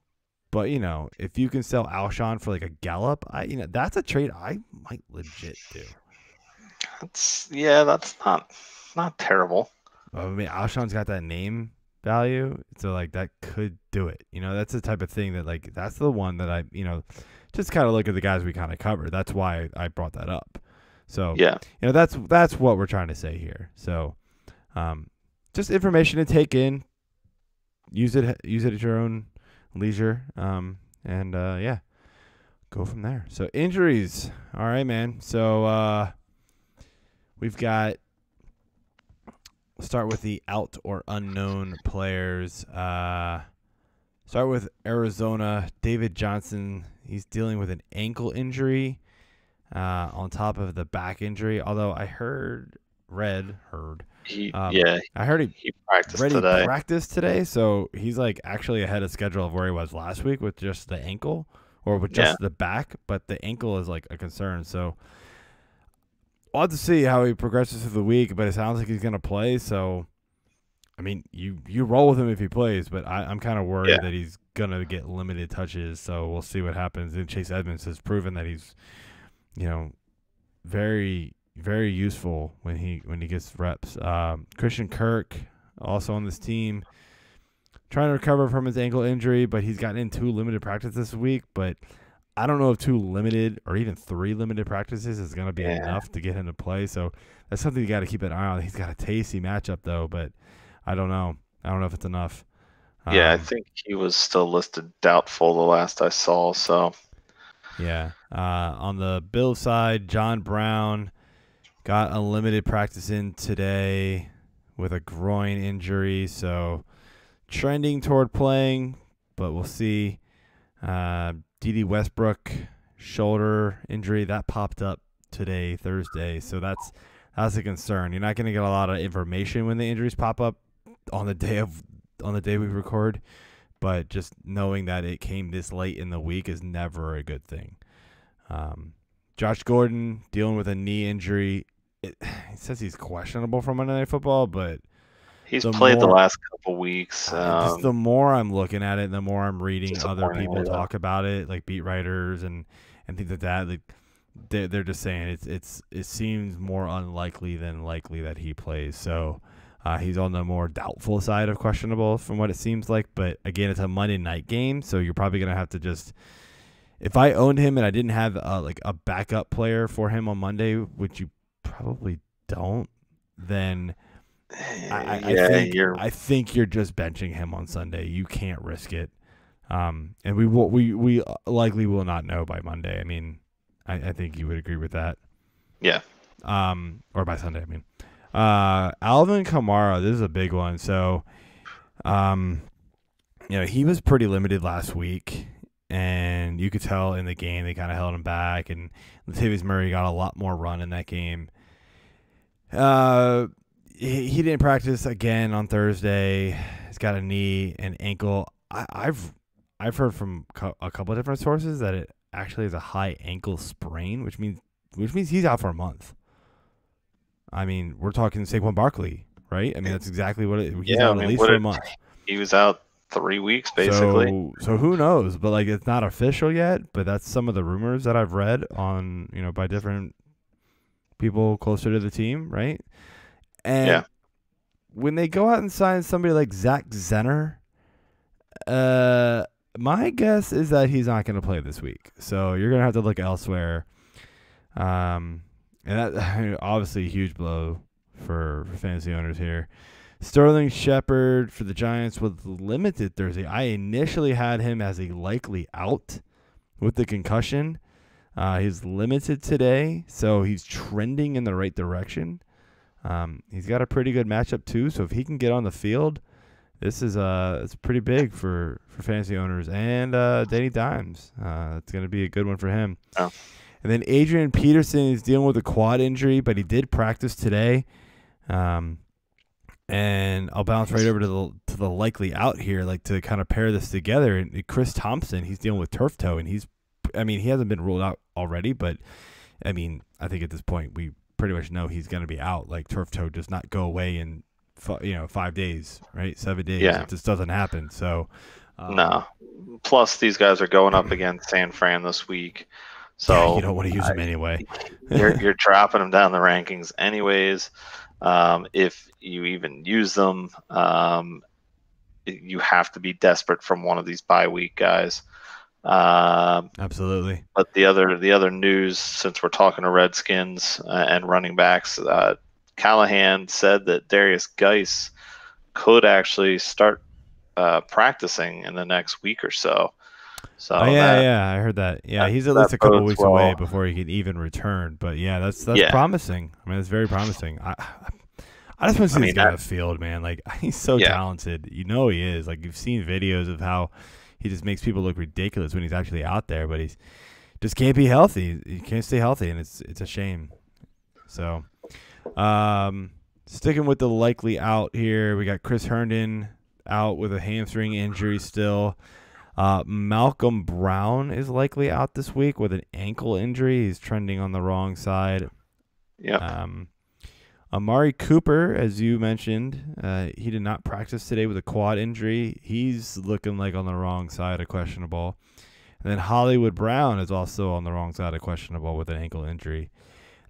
But, you know, if you can sell Alshon for like a Gallup, I you know, that's a trade I might legit do. That's yeah, that's not not terrible. I mean, Alshon's got that name value, so like that could do it. You know, that's the type of thing that like that's the one that I you know just kind of look at the guys we kind of covered. That's why I brought that up. So yeah, you know, that's that's what we're trying to say here. So, um, just information to take in, use it use it at your own leisure, um and uh yeah, go from there. So injuries, all right, man. So uh we've got, we'll start with the out or unknown players. Uh start with Arizona. David Johnson, he's dealing with an ankle injury uh on top of the back injury, although I heard Red heard He, um, yeah, I heard he, he practiced today. Practiced today, so he's like actually ahead of schedule of where he was last week with just the ankle, or with just yeah. the back. But the ankle is like a concern, so we'll have to see how he progresses through the week. But it sounds like he's gonna play, so I mean, you you roll with him if he plays. But I, I'm kind of worried yeah. that he's gonna get limited touches, so we'll see what happens. And Chase Edmonds has proven that he's, you know, very. Very useful when he when he gets reps. Um, Christian Kirk, also on this team, trying to recover from his ankle injury, but he's gotten in two limited practices this week. But I don't know if two limited or even three limited practices is going to be yeah. enough to get him to play. So that's something you got to keep an eye on. He's got a tasty matchup, though, but I don't know. I don't know if it's enough. Yeah, um, I think he was still listed doubtful the last I saw. So yeah. Uh, on the Bill side, John Brown got a limited practice in today with a groin injury, so trending toward playing, but we'll see. Uh, D D Westbrook, shoulder injury, that popped up today, Thursday, so that's that's a concern. You're not going to get a lot of information when the injuries pop up on the day of on the day we record, but just knowing that it came this late in the week is never a good thing. Um, Josh Gordon dealing with a knee injury. It, it says he's questionable for Monday Night Football, but he's the played more, the last couple weeks. Um, just the more I'm looking at it, the more I'm reading other people talk about it, like beat writers and, and things like that. Like they're, they're just saying it's it's it seems more unlikely than likely that he plays. So uh, he's on the more doubtful side of questionable from what it seems like. But again, it's a Monday night game, so you're probably gonna have to just. If I owned him and I didn't have a, like a backup player for him on Monday, which you probably don't, then I, I, yeah, think, you're... I think you're just benching him on Sunday. You can't risk it. Um, and we will, we, we likely will not know by Monday. I mean, I, I think you would agree with that. Yeah. Um, or by Sunday, I mean, uh, Alvin Kamara, this is a big one. So, um, you know, he was pretty limited last week, and you could tell in the game, they kind of held him back, and Latavius Murray got a lot more run in that game. Uh, he, he didn't practice again on Thursday. He's got a knee and ankle. I, I've, I've heard from co- a couple of different sources that it actually is a high ankle sprain, which means, which means he's out for a month. I mean, we're talking Saquon Barkley, right? I mean, that's exactly what it is. Yeah, out I mean, at least for a month. He was out three weeks, basically. So, so who knows? But, like, it's not official yet, but that's some of the rumors that I've read on, you know, by different people closer to the team, right? And yeah. when they go out and sign somebody like Zach Zenner, uh, my guess is that he's not going to play this week. So you're going to have to look elsewhere. Um, and that obviously a huge blow for, for fantasy owners here. Sterling Shepard for the Giants was limited Thursday. I initially had him as a likely out with the concussion. Uh, he's limited today, so he's trending in the right direction. Um, he's got a pretty good matchup too, so if he can get on the field, this is uh, it's pretty big for, for fantasy owners. And uh, Danny Dimes, uh, it's going to be a good one for him. Oh. And then Adrian Peterson is dealing with a quad injury, but he did practice today. Um, and I'll bounce right over to the to the likely out here, like to kind of pair this together. And Chris Thompson, he's dealing with turf toe, and he's, I mean, he hasn't been ruled out already, but I mean, I think at this point we pretty much know he's going to be out. Like turf toe does not go away in, you know, five days, right? Seven days. Yeah. It just doesn't happen. So um, no. Plus, these guys are going up against San Fran this week. So yeah, you don't want to use them I, anyway. you're you're dropping them down the rankings anyways. Um, if you even use them, um, you have to be desperate from one of these bye week guys. Um, Absolutely. But the other the other news, since we're talking to Redskins uh, and running backs, uh, Callahan said that Darius Geis could actually start uh, practicing in the next week or so. So oh, yeah, that, yeah, I heard that. Yeah, that, he's at least a couple weeks well. away before he can even return. But yeah, that's that's yeah. promising. I mean, it's very promising. I I just want to see I mean, this guy on the field, man. Like he's so yeah. talented. You know he is. Like you've seen videos of how he just makes people look ridiculous when he's actually out there, but he's just can't be healthy. He can't stay healthy, and it's it's a shame. So, um, sticking with the likely out here, we got Chris Herndon out with a hamstring injury still. Uh, Malcolm Brown is likely out this week with an ankle injury. He's trending on the wrong side. Yeah. Um, Amari Cooper, as you mentioned, uh, he did not practice today with a quad injury. He's looking like on the wrong side of questionable. And then Hollywood Brown is also on the wrong side of questionable with an ankle injury.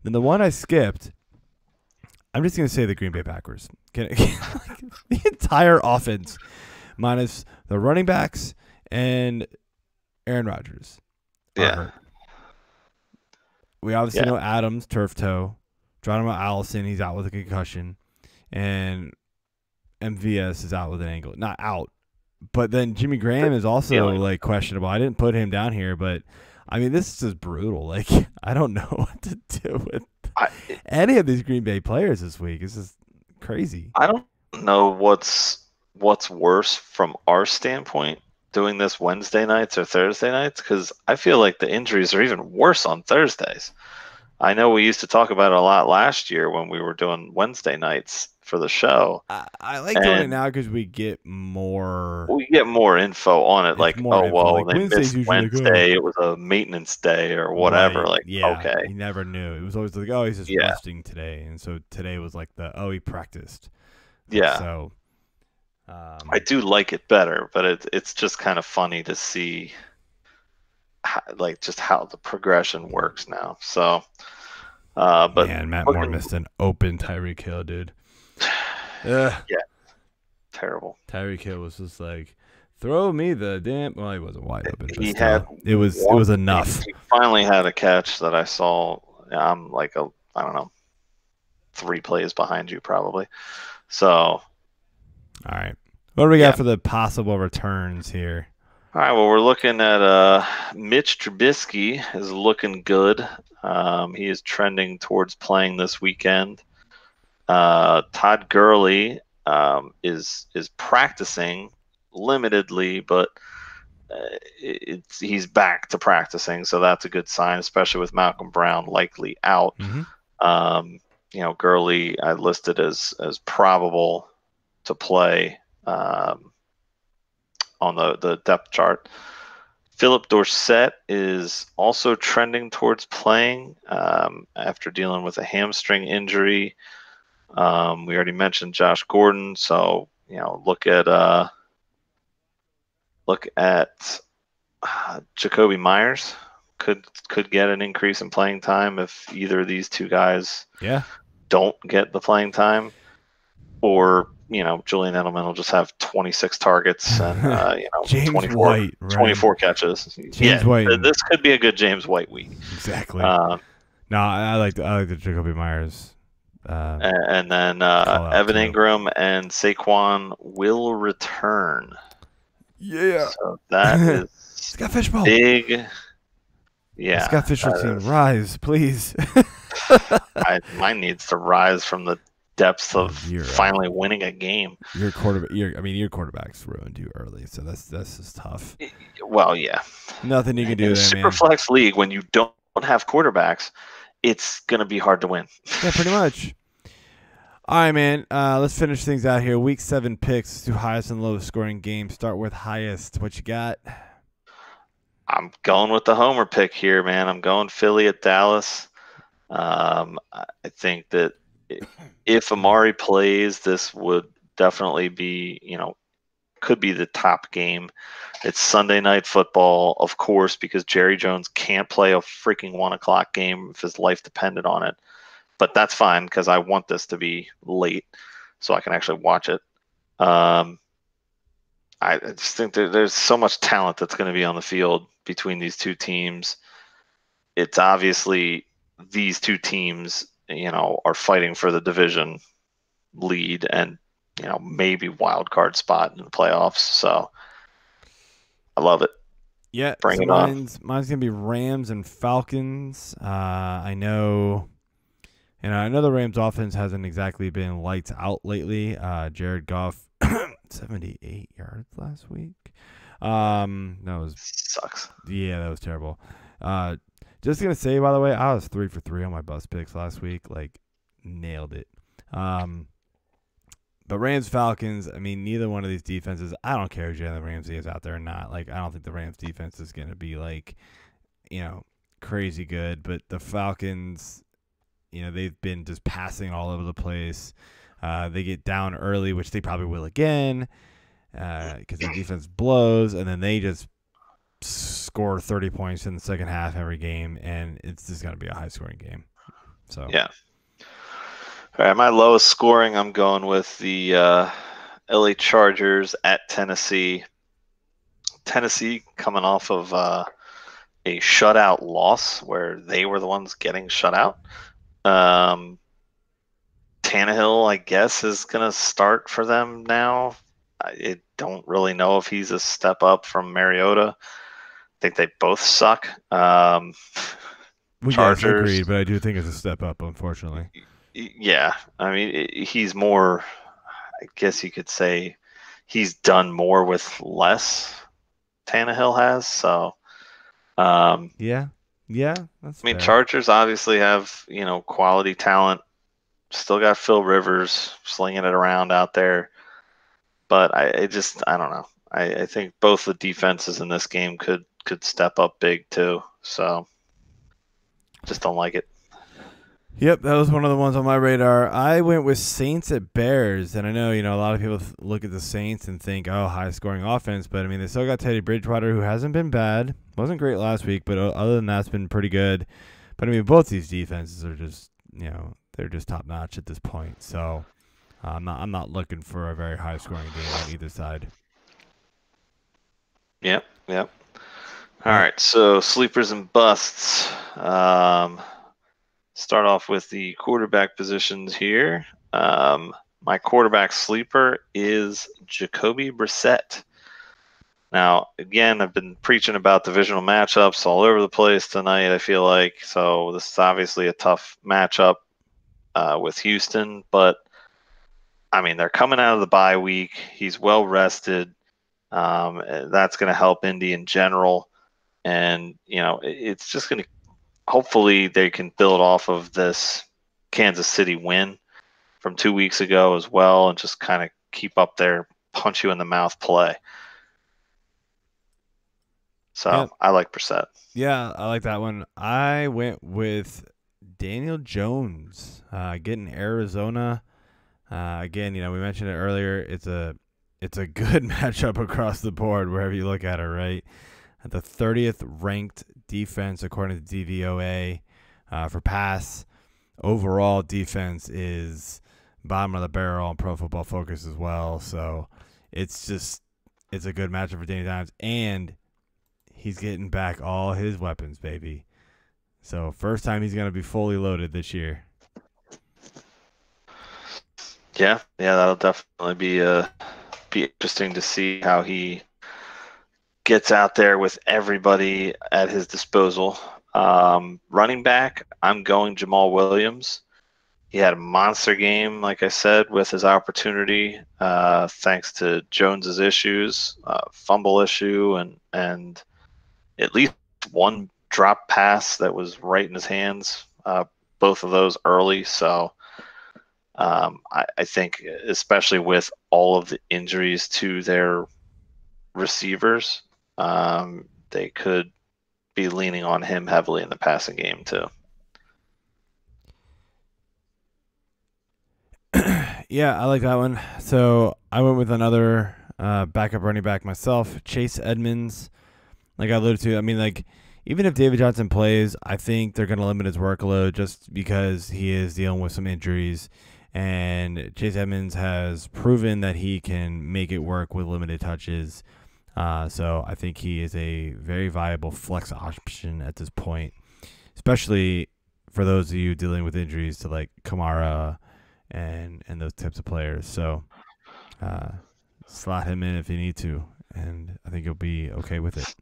Then the one I skipped, I'm just going to say the Green Bay Packers. Can, can, the entire offense minus the running backs and Aaron Rodgers. Yeah. Hurt. We obviously yeah. know Adams, turf toe. Geronimo Allison, he's out with a concussion. And M V S is out with an ankle. Not out. But then Jimmy Graham is also yeah, like, like questionable. I didn't put him down here, but I mean this is just brutal. Like I don't know what to do with I, any of these Green Bay players this week. It's just crazy. I don't know what's what's worse from our standpoint. Doing this Wednesday nights or Thursday nights, because I feel like the injuries are even worse on Thursdays. I know we used to talk about it a lot last year when we were doing Wednesday nights for the show. I, I like and doing it now because we get more. We get more info on it, like oh info. well, like, they Wednesday's missed Wednesday. Good. It was a maintenance day or whatever. Right. Like yeah, okay, you never knew. It was always like oh, he's just yeah. resting today, and so today was like the oh, he practiced. Yeah. So. Um, I do like it better, but it, it's just kind of funny to see how, like just how the progression works now. So, uh, but man, Matt Moore missed an open Tyreek Hill, dude. Ugh. Yeah, terrible. Tyreek Hill was just like, throw me the damn. Well, he wasn't wide open. He had it was it was enough. He finally had a catch that I saw. I'm like a I don't know three plays behind you probably. So, all right. What do we yeah. got for the possible returns here? All right, well, we're looking at uh, Mitch Trubisky is looking good. Um, he is trending towards playing this weekend. Uh, Todd Gurley um, is is practicing limitedly, but uh, it's, he's back to practicing, so that's a good sign, especially with Malcolm Brown likely out. Mm-hmm. Um, you know, Gurley I listed as as probable to play. Um, on the, the depth chart. Philip Dorsett is also trending towards playing um, after dealing with a hamstring injury. Um, we already mentioned Josh Gordon, so you know, look at uh, look at uh, Jacoby Myers could could get an increase in playing time if either of these two guys yeah. don't get the playing time, or you know, Julian Edelman will just have twenty-six targets and uh, you know, James twenty-four, White, right? twenty-four catches. James yeah, White. This could be a good James White week. Exactly. Um, no, I like I like the Jacoby Myers. Uh, and then uh, Evan Ingram too. And Saquon will return. Yeah. So that is Scott Fishbowl. Big. Yeah. Scott Fishbowl team, rise, please. I, mine needs to rise from the depths of you're finally out. Winning a game. Your quarterback, your, I mean, your quarterback's ruined you early, so that's that's just tough. Well, yeah, nothing you can do. In a Superflex league, when you don't have quarterbacks, it's gonna be hard to win. Yeah, pretty much. All right, man. Uh, let's finish things out here. Week seven picks to highest and lowest scoring games. Start with highest. What you got? I'm going with the homer pick here, man. I'm going Philly at Dallas. Um, I think that. If Amari plays, this would definitely be, you know, could be the top game. It's Sunday night football, of course, because Jerry Jones can't play a freaking one o'clock game if his life depended on it. But that's fine because I want this to be late so I can actually watch it. Um, I just think there, there's so much talent that's going to be on the field between these two teams. It's obviously these two teams you know, are fighting for the division lead and, you know, maybe wild card spot in the playoffs. So I love it. Yeah. Bring so it mine's, on. Mine's going to be Rams and Falcons. Uh, I know, you know, I know the Rams offense hasn't exactly been lights out lately. Uh, Jared Goff, seventy-eight yards last week. Um, that was sucks. Yeah, that was terrible. Uh, Just going to say, by the way, I was three for three on my bus picks last week. Like, nailed it. Um, but Rams, Falcons, I mean, neither one of these defenses, I don't care if Jalen Ramsey is out there or not. Like, I don't think the Rams defense is going to be, like, you know, crazy good. But the Falcons, you know, they've been just passing all over the place. Uh, they get down early, which they probably will again because uh, the defense blows, and then they just score thirty points in the second half every game, and it's just going to be a high-scoring game. So yeah. All right, my lowest scoring, I'm going with the uh, L A Chargers at Tennessee. Tennessee coming off of uh, a shutout loss where they were the ones getting shut out. Um, Tannehill, I guess, is going to start for them now. I don't really know if he's a step up from Mariota. I think they both suck. Um, well, Chargers, yes, agreed, but I do think it's a step up, unfortunately. Yeah, I mean, he's more. I guess you could say he's done more with less. Tannehill has so. Um, yeah, yeah. That's I mean, fair. Chargers obviously have you know quality talent. Still got Phil Rivers slinging it around out there. But I, I just, I don't know. I, I think both the defenses in this game could, could step up big too. So just don't like it. Yep, that was one of the ones on my radar. I went with Saints at Bears. And I know, you know, a lot of people look at the Saints and think, oh, high-scoring offense. But, I mean, they still got Teddy Bridgewater, who hasn't been bad. Wasn't great last week, but other than that, it's been pretty good. But, I mean, both these defenses are just, you know, they're just top-notch at this point. So I'm not. I'm not looking for a very high-scoring game on either side. Yep. Yep. All right. So sleepers and busts. Um, start off with the quarterback positions here. Um, my quarterback sleeper is Jacoby Brissett. Now, again, I've been preaching about divisional matchups all over the place tonight, I feel like. So this is obviously a tough matchup uh, with Houston. But, I mean, they're coming out of the bye week. He's well-rested. Um, that's going to help Indy in general. And, you know, it's just going to – hopefully they can build off of this Kansas City win from two weeks ago as well and just kind of keep up their punch-you-in-the-mouth play. So yeah. I like Brissett. Yeah, I like that one. I went with Daniel Jones, uh, getting Arizona. Uh, again, you know, we mentioned it earlier. It's a it's a good matchup across the board wherever you look at it, right? At the thirtieth ranked defense according to D V O A uh, for pass. Overall defense is bottom of the barrel on Pro Football Focus as well. So it's just it's a good matchup for Danny Dimes and. He's getting back all his weapons, baby. So first time he's going to be fully loaded this year. Yeah, yeah, that'll definitely be uh, be interesting to see how he gets out there with everybody at his disposal. Um, running back, I'm going Jamal Williams. He had a monster game, like I said, with his opportunity, uh, thanks to Jones's issues, uh, fumble issue, and and. At least one drop pass that was right in his hands, uh, both of those early. So um, I, I think especially with all of the injuries to their receivers, um, they could be leaning on him heavily in the passing game too. Yeah, I like that one. So I went with another uh, backup running back myself, Chase Edmonds. Like I alluded to, I mean, like, even if David Johnson plays, I think they're going to limit his workload just because he is dealing with some injuries. And Chase Edmonds has proven that he can make it work with limited touches. Uh, so I think he is a very viable flex option at this point, especially for those of you dealing with injuries to, like, Kamara and, and those types of players. So uh, slot him in if you need to, and I think you'll be okay with it.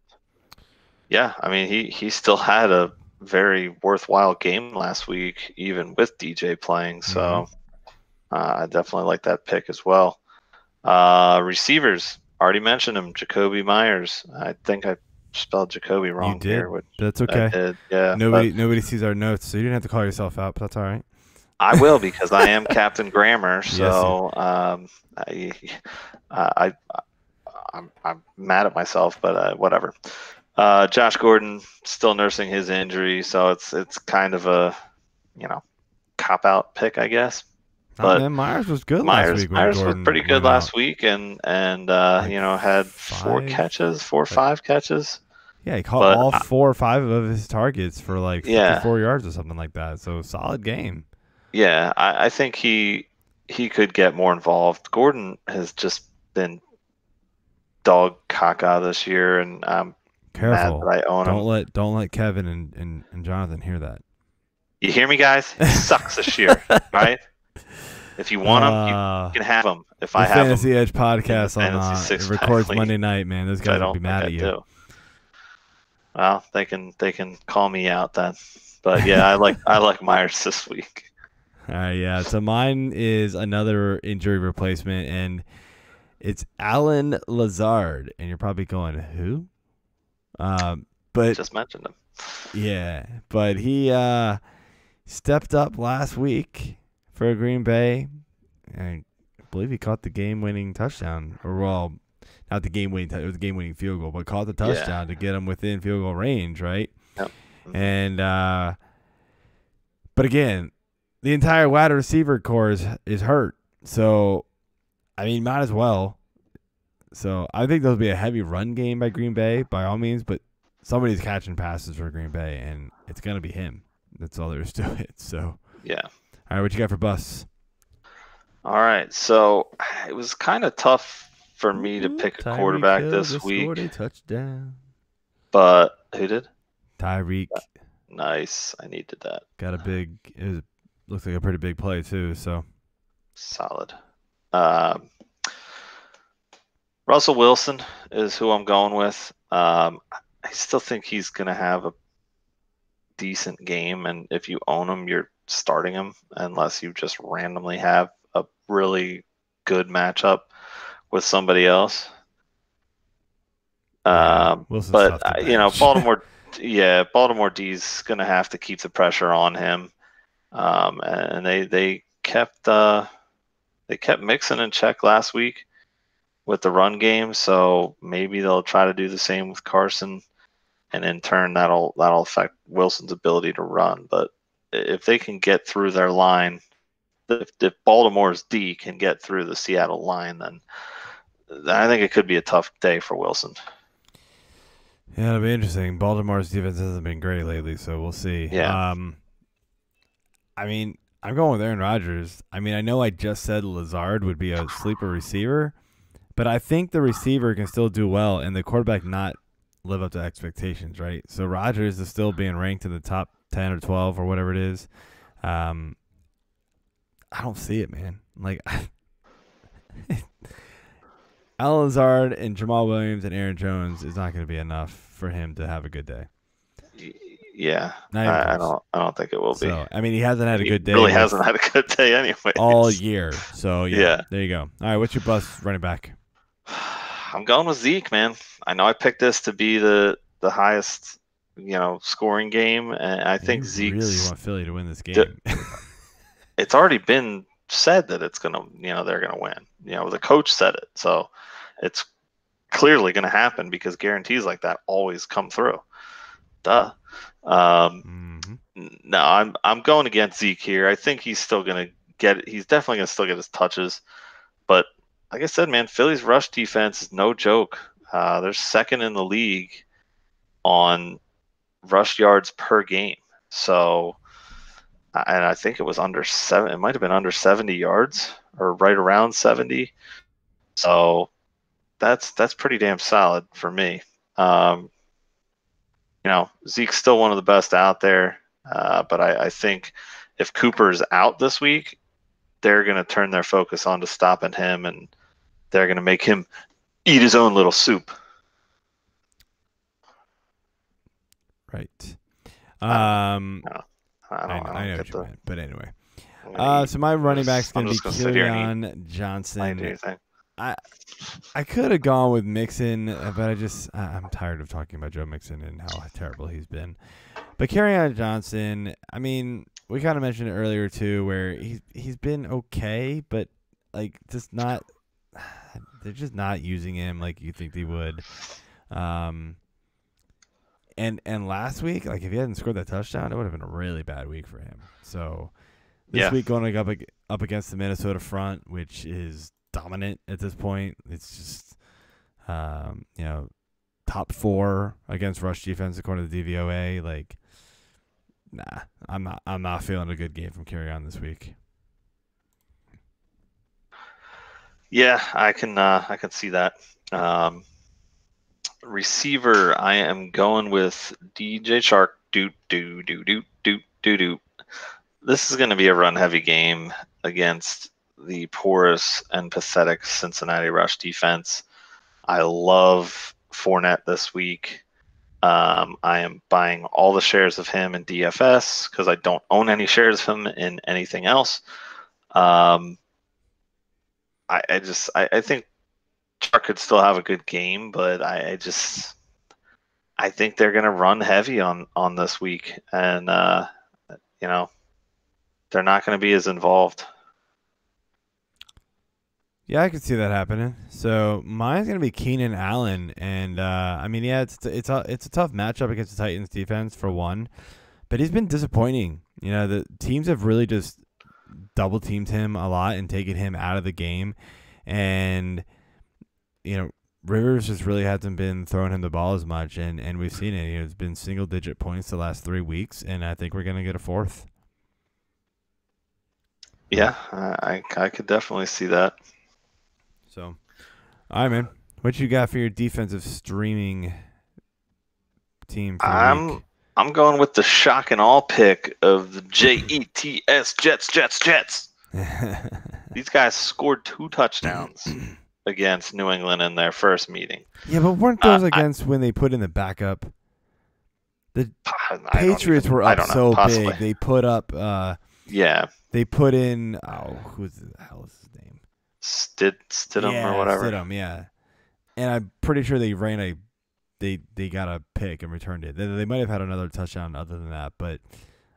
Yeah, I mean, he, he still had a very worthwhile game last week, even with D J playing. So mm-hmm. uh, I definitely like that pick as well. Uh, receivers, already mentioned him, Jacoby Myers. I think I spelled Jacoby wrong. You did. Here, which that's okay. I did. Yeah, nobody but, nobody sees our notes, so you didn't have to call yourself out, but that's all right. I will because I am Captain Grammar. So yes, um, I, I, I, I'm, I'm mad at myself, but uh, whatever. Uh, Josh Gordon still nursing his injury, so it's it's kind of a, you know, cop out pick, I guess. But oh, man, Myers was good. Myers last week Myers Gordon was pretty good last out. week, and and uh, like you know had five, four catches, four or five catches. Yeah, he caught but all four or five of his targets for like fifty-four yeah. yards or something like that. So solid game. Yeah, I, I think he he could get more involved. Gordon has just been dog caca this year, and um. Careful! I own don't him. let don't let Kevin and, and, and Jonathan hear that. You hear me, guys? It sucks this year, right? If you want them, uh, you can have them. If the I have Fantasy them, Edge podcast on uh, it records Monday night, man. Those guys will be mad at you. Do. Well, they can they can call me out then. But yeah, I like I like Myers this week. All right, yeah. So mine is another injury replacement, and it's Allen Lazard. And you're probably going, who? Um, but just mentioned him. Yeah, but he uh stepped up last week for Green Bay, and I believe he caught the game-winning touchdown, or well, not the game-winning, it was the game-winning field goal, but caught the touchdown yeah. to get him within field goal range, right? Yep. And uh, but again, the entire wide receiver core is is hurt, so I mean, might as well. So I think there'll be a heavy run game by Green Bay, by all means, but somebody's catching passes for Green Bay, and it's going to be him. That's all there is to it. So yeah. All right, what you got for Bus? All right, so it was kind of tough for me to pick Tyreek a quarterback Hill this week. Scored a touchdown. But who did? Tyreek. Nice. I needed that. Got a big, it was, looks like a pretty big play too, so. Solid. Um, Russell Wilson is who I'm going with. Um, I still think he's going to have a decent game, and if you own him, you're starting him unless you just randomly have a really good matchup with somebody else. Um, but, you know, Baltimore, yeah, Baltimore D's going to have to keep the pressure on him. Um, and they, they kept, uh, they kept Mixon in check last week with the run game. So maybe they'll try to do the same with Carson. And in turn, that'll, that'll affect Wilson's ability to run. But if they can get through their line, if, if Baltimore's D can get through the Seattle line, then I think it could be a tough day for Wilson. Yeah, it'll be interesting. Baltimore's defense hasn't been great lately, so we'll see. Yeah. Um, I mean, I'm going with Aaron Rodgers. I mean, I know I just said Lazard would be a sleeper receiver, but I think the receiver can still do well and the quarterback not live up to expectations, right? So Rodgers is still being ranked in the top ten or twelve or whatever it is. Um, I don't see it, man. Like, Alan Lazard and Jamal Williams and Aaron Jones is not going to be enough for him to have a good day. Yeah, I, I don't. I don't think it will be. So, I mean, he hasn't had a good day. He really hasn't had a good day anyway. All year. So yeah, yeah, there you go. All right, what's your bust running back? I'm going with Zeke, man. I know I picked this to be the the highest, you know, scoring game, and I think Zeke really want Philly to win this game. It's already been said that it's gonna, you know, they're gonna win. You know, the coach said it, so it's clearly gonna happen because guarantees like that always come through. Duh. Um, mm-hmm. No, I'm I'm going against Zeke here. I think he's still gonna get. He's definitely gonna still get his touches, but like I said, man, Philly's rush defense is no joke. Uh, they're second in the league on rush yards per game. So. And I think it was under seven. It might have been under seventy yards, or right around seventy. So that's that's pretty damn solid for me. Um, you know, Zeke's still one of the best out there. Uh, but I, I think if Cooper's out this week, they're going to turn their focus on to stopping him, and they're going to make him eat his own little soup. Right. Um. Uh, no. I, don't, I, I, don't I know what you meant, but anyway. Uh, so my running back's going to be Kerryon Johnson. I I could have gone with Mixon, but I just – I'm tired of talking about Joe Mixon and how terrible he's been. But Kerryon Johnson, I mean, we kind of mentioned it earlier too, where he's, he's been okay, but, like, just not – they're just not using him like you think they would. Um And and last week, like if he hadn't scored that touchdown, it would have been a really bad week for him. So this yeah. week going up up against the Minnesota front, which is dominant at this point, it's just um, you know, top four against rush defense according to the D V O A. Like, nah, I'm not I'm not feeling a good game from Kerryon this week. Yeah, I can uh, I can see that. Um, Receiver, I am going with D J Shark. Doot, doot, doot, doot, doot, doot, doot. This is going to be a run-heavy game against the porous and pathetic Cincinnati rush defense. I love Fournette this week. Um, I am buying all the shares of him in D F S because I don't own any shares of him in anything else. Um, I, I just, I, I think Chuck could still have a good game, but I, I just I think they're going to run heavy on, on this week, and uh, you know, they're not going to be as involved. Yeah, I can see that happening. So mine's going to be Keenan Allen, and uh, I mean, yeah, it's it's a it's a tough matchup against the Titans defense for one, but he's been disappointing. You know, the teams have really just double teamed him a lot and taken him out of the game, and you know, Rivers just really hasn't been throwing him the ball as much, and, and we've seen it. You know, it's been single-digit points the last three weeks, and I think we're going to get a fourth. Yeah, I I could definitely see that. So, all right, man. What you got for your defensive streaming team for the I'm, week? I'm going with the shock and all pick of the J E T S, Jets, Jets, Jets. These guys scored two touchdowns against New England in their first meeting. Yeah, but weren't those uh, against I, when they put in the backup? The I Patriots even, were up know, so possibly. big. They put up uh, – Yeah. They put in – oh, who the hell is his name? Stid, Stidham yeah, or whatever. Stidham, yeah. And I'm pretty sure they ran a – They they got a pick and returned it. They, they might have had another touchdown other than that, but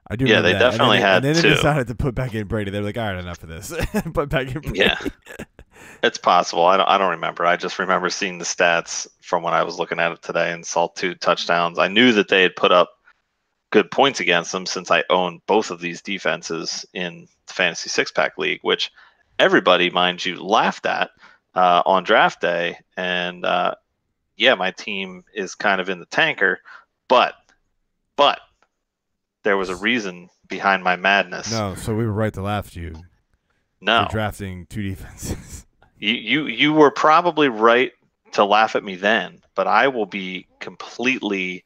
I do. Yeah, remember they that. definitely and they, had. And then they two. decided to put back in Brady. They were like, "All right, enough of this." Put back in Brady. Yeah, it's possible. I don't. I don't remember. I just remember seeing the stats from when I was looking at it today and saw two touchdowns. I knew that they had put up good points against them since I owned both of these defenses in the Fantasy Six Pack League, which everybody, mind you, laughed at uh, on draft day and. Uh, Yeah, my team is kind of in the tanker, but but there was a reason behind my madness. No, so we were right to laugh at you. No, for drafting two defenses. You you you were probably right to laugh at me then, but I will be completely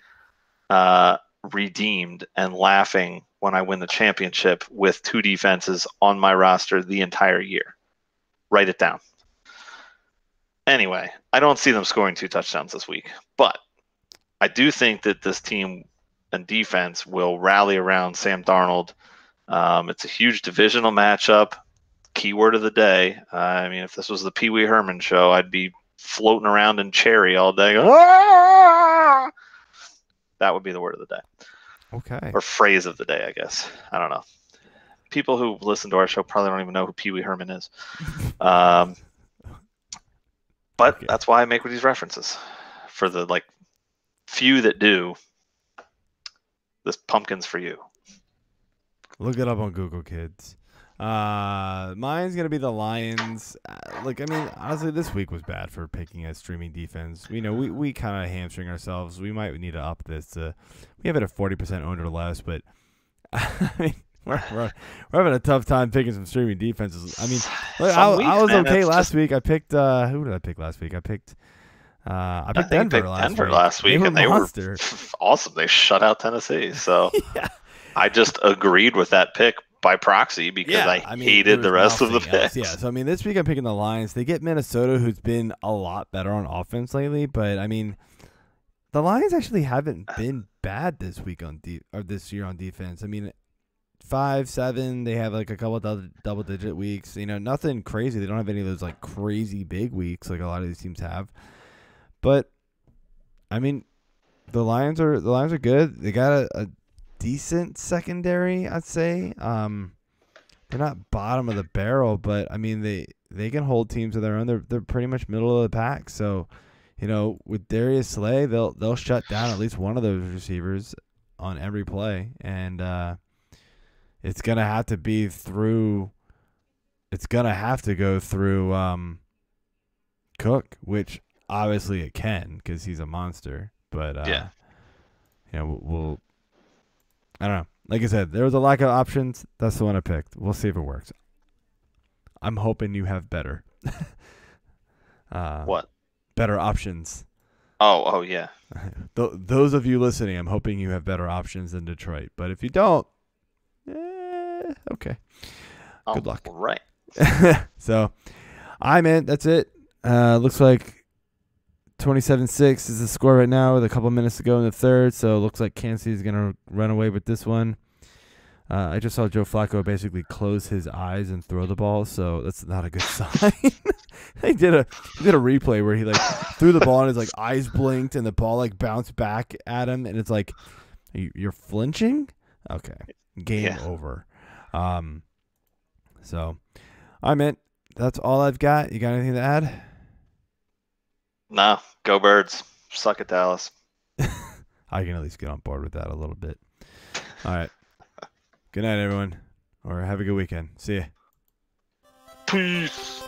uh, redeemed and laughing when I win the championship with two defenses on my roster the entire year. Write it down. Anyway, I don't see them scoring two touchdowns this week, but I do think that this team and defense will rally around Sam Darnold. Um, it's a huge divisional matchup. Keyword of the day. Uh, I mean, if this was the Pee Wee Herman show, I'd be floating around in Cherry all day. Ah! That would be the word of the day. Okay. Or phrase of the day, I guess. I don't know. People who listen to our show probably don't even know who Pee Wee Herman is. Um But okay. That's why I make with these references. For the like few that do, this pumpkin's for you. Look it up on Google, kids. Uh, mine's going to be the Lions. Uh, look, I mean, honestly, this week was bad for picking a streaming defense. We, you know, we, we kind of hamstring ourselves. We might need to up this. To, we have it at forty percent owned or less, but I mean, We're, we're, we're having a tough time picking some streaming defenses. I mean, look, I, weeks, I was man, okay last just... week. I picked uh, – who did I pick last week? I picked uh, – I picked I Denver, picked last, Denver week. last week. They and monster. They were awesome. They shut out Tennessee. So yeah. I just agreed with that pick by proxy because yeah, I, I mean, hated the rest of the picks. Else. Yeah, so, I mean, this week I'm picking the Lions. They get Minnesota, who's been a lot better on offense lately. But, I mean, the Lions actually haven't been bad this week on de or this year on defense. I mean – Five, seven, they have like a couple of double digit weeks. You know, nothing crazy. They don't have any of those like crazy big weeks like a lot of these teams have. But I mean, the Lions are the Lions are good. They got a, a decent secondary, I'd say. Um they're not bottom of the barrel, but I mean they they can hold teams of their own. They're they're pretty much middle of the pack. So, you know, with Darius Slay, they'll they'll shut down at least one of those receivers on every play. And uh It's gonna have to be through. It's gonna have to go through um, Cook, which obviously it can because he's a monster. But uh, yeah, you know, we'll, we'll. I don't know. Like I said, there was a lack of options. That's the one I picked. We'll see if it works. I'm hoping you have better. uh, what? Better options. Oh, oh yeah. Th those of you listening, I'm hoping you have better options than Detroit. But if you don't. Eh, okay. All Good luck. Right. So, I'm in. That's it. Uh, looks like twenty-seven six is the score right now with a couple minutes to go in the third. So, it looks like Kansas City is going to run away with this one. Uh, I just saw Joe Flacco basically close his eyes and throw the ball, so that's not a good sign. He did a he did a replay where he like threw the ball and his like eyes blinked and the ball like bounced back at him and it's like, you're flinching? Okay. Game yeah. over. Um, so I'm it. That's all I've got. You got anything to add? Nah, go Birds. Suck it, Dallas. I can at least get on board with that a little bit. All right. Good night, everyone. Or have a good weekend. See ya. Peace.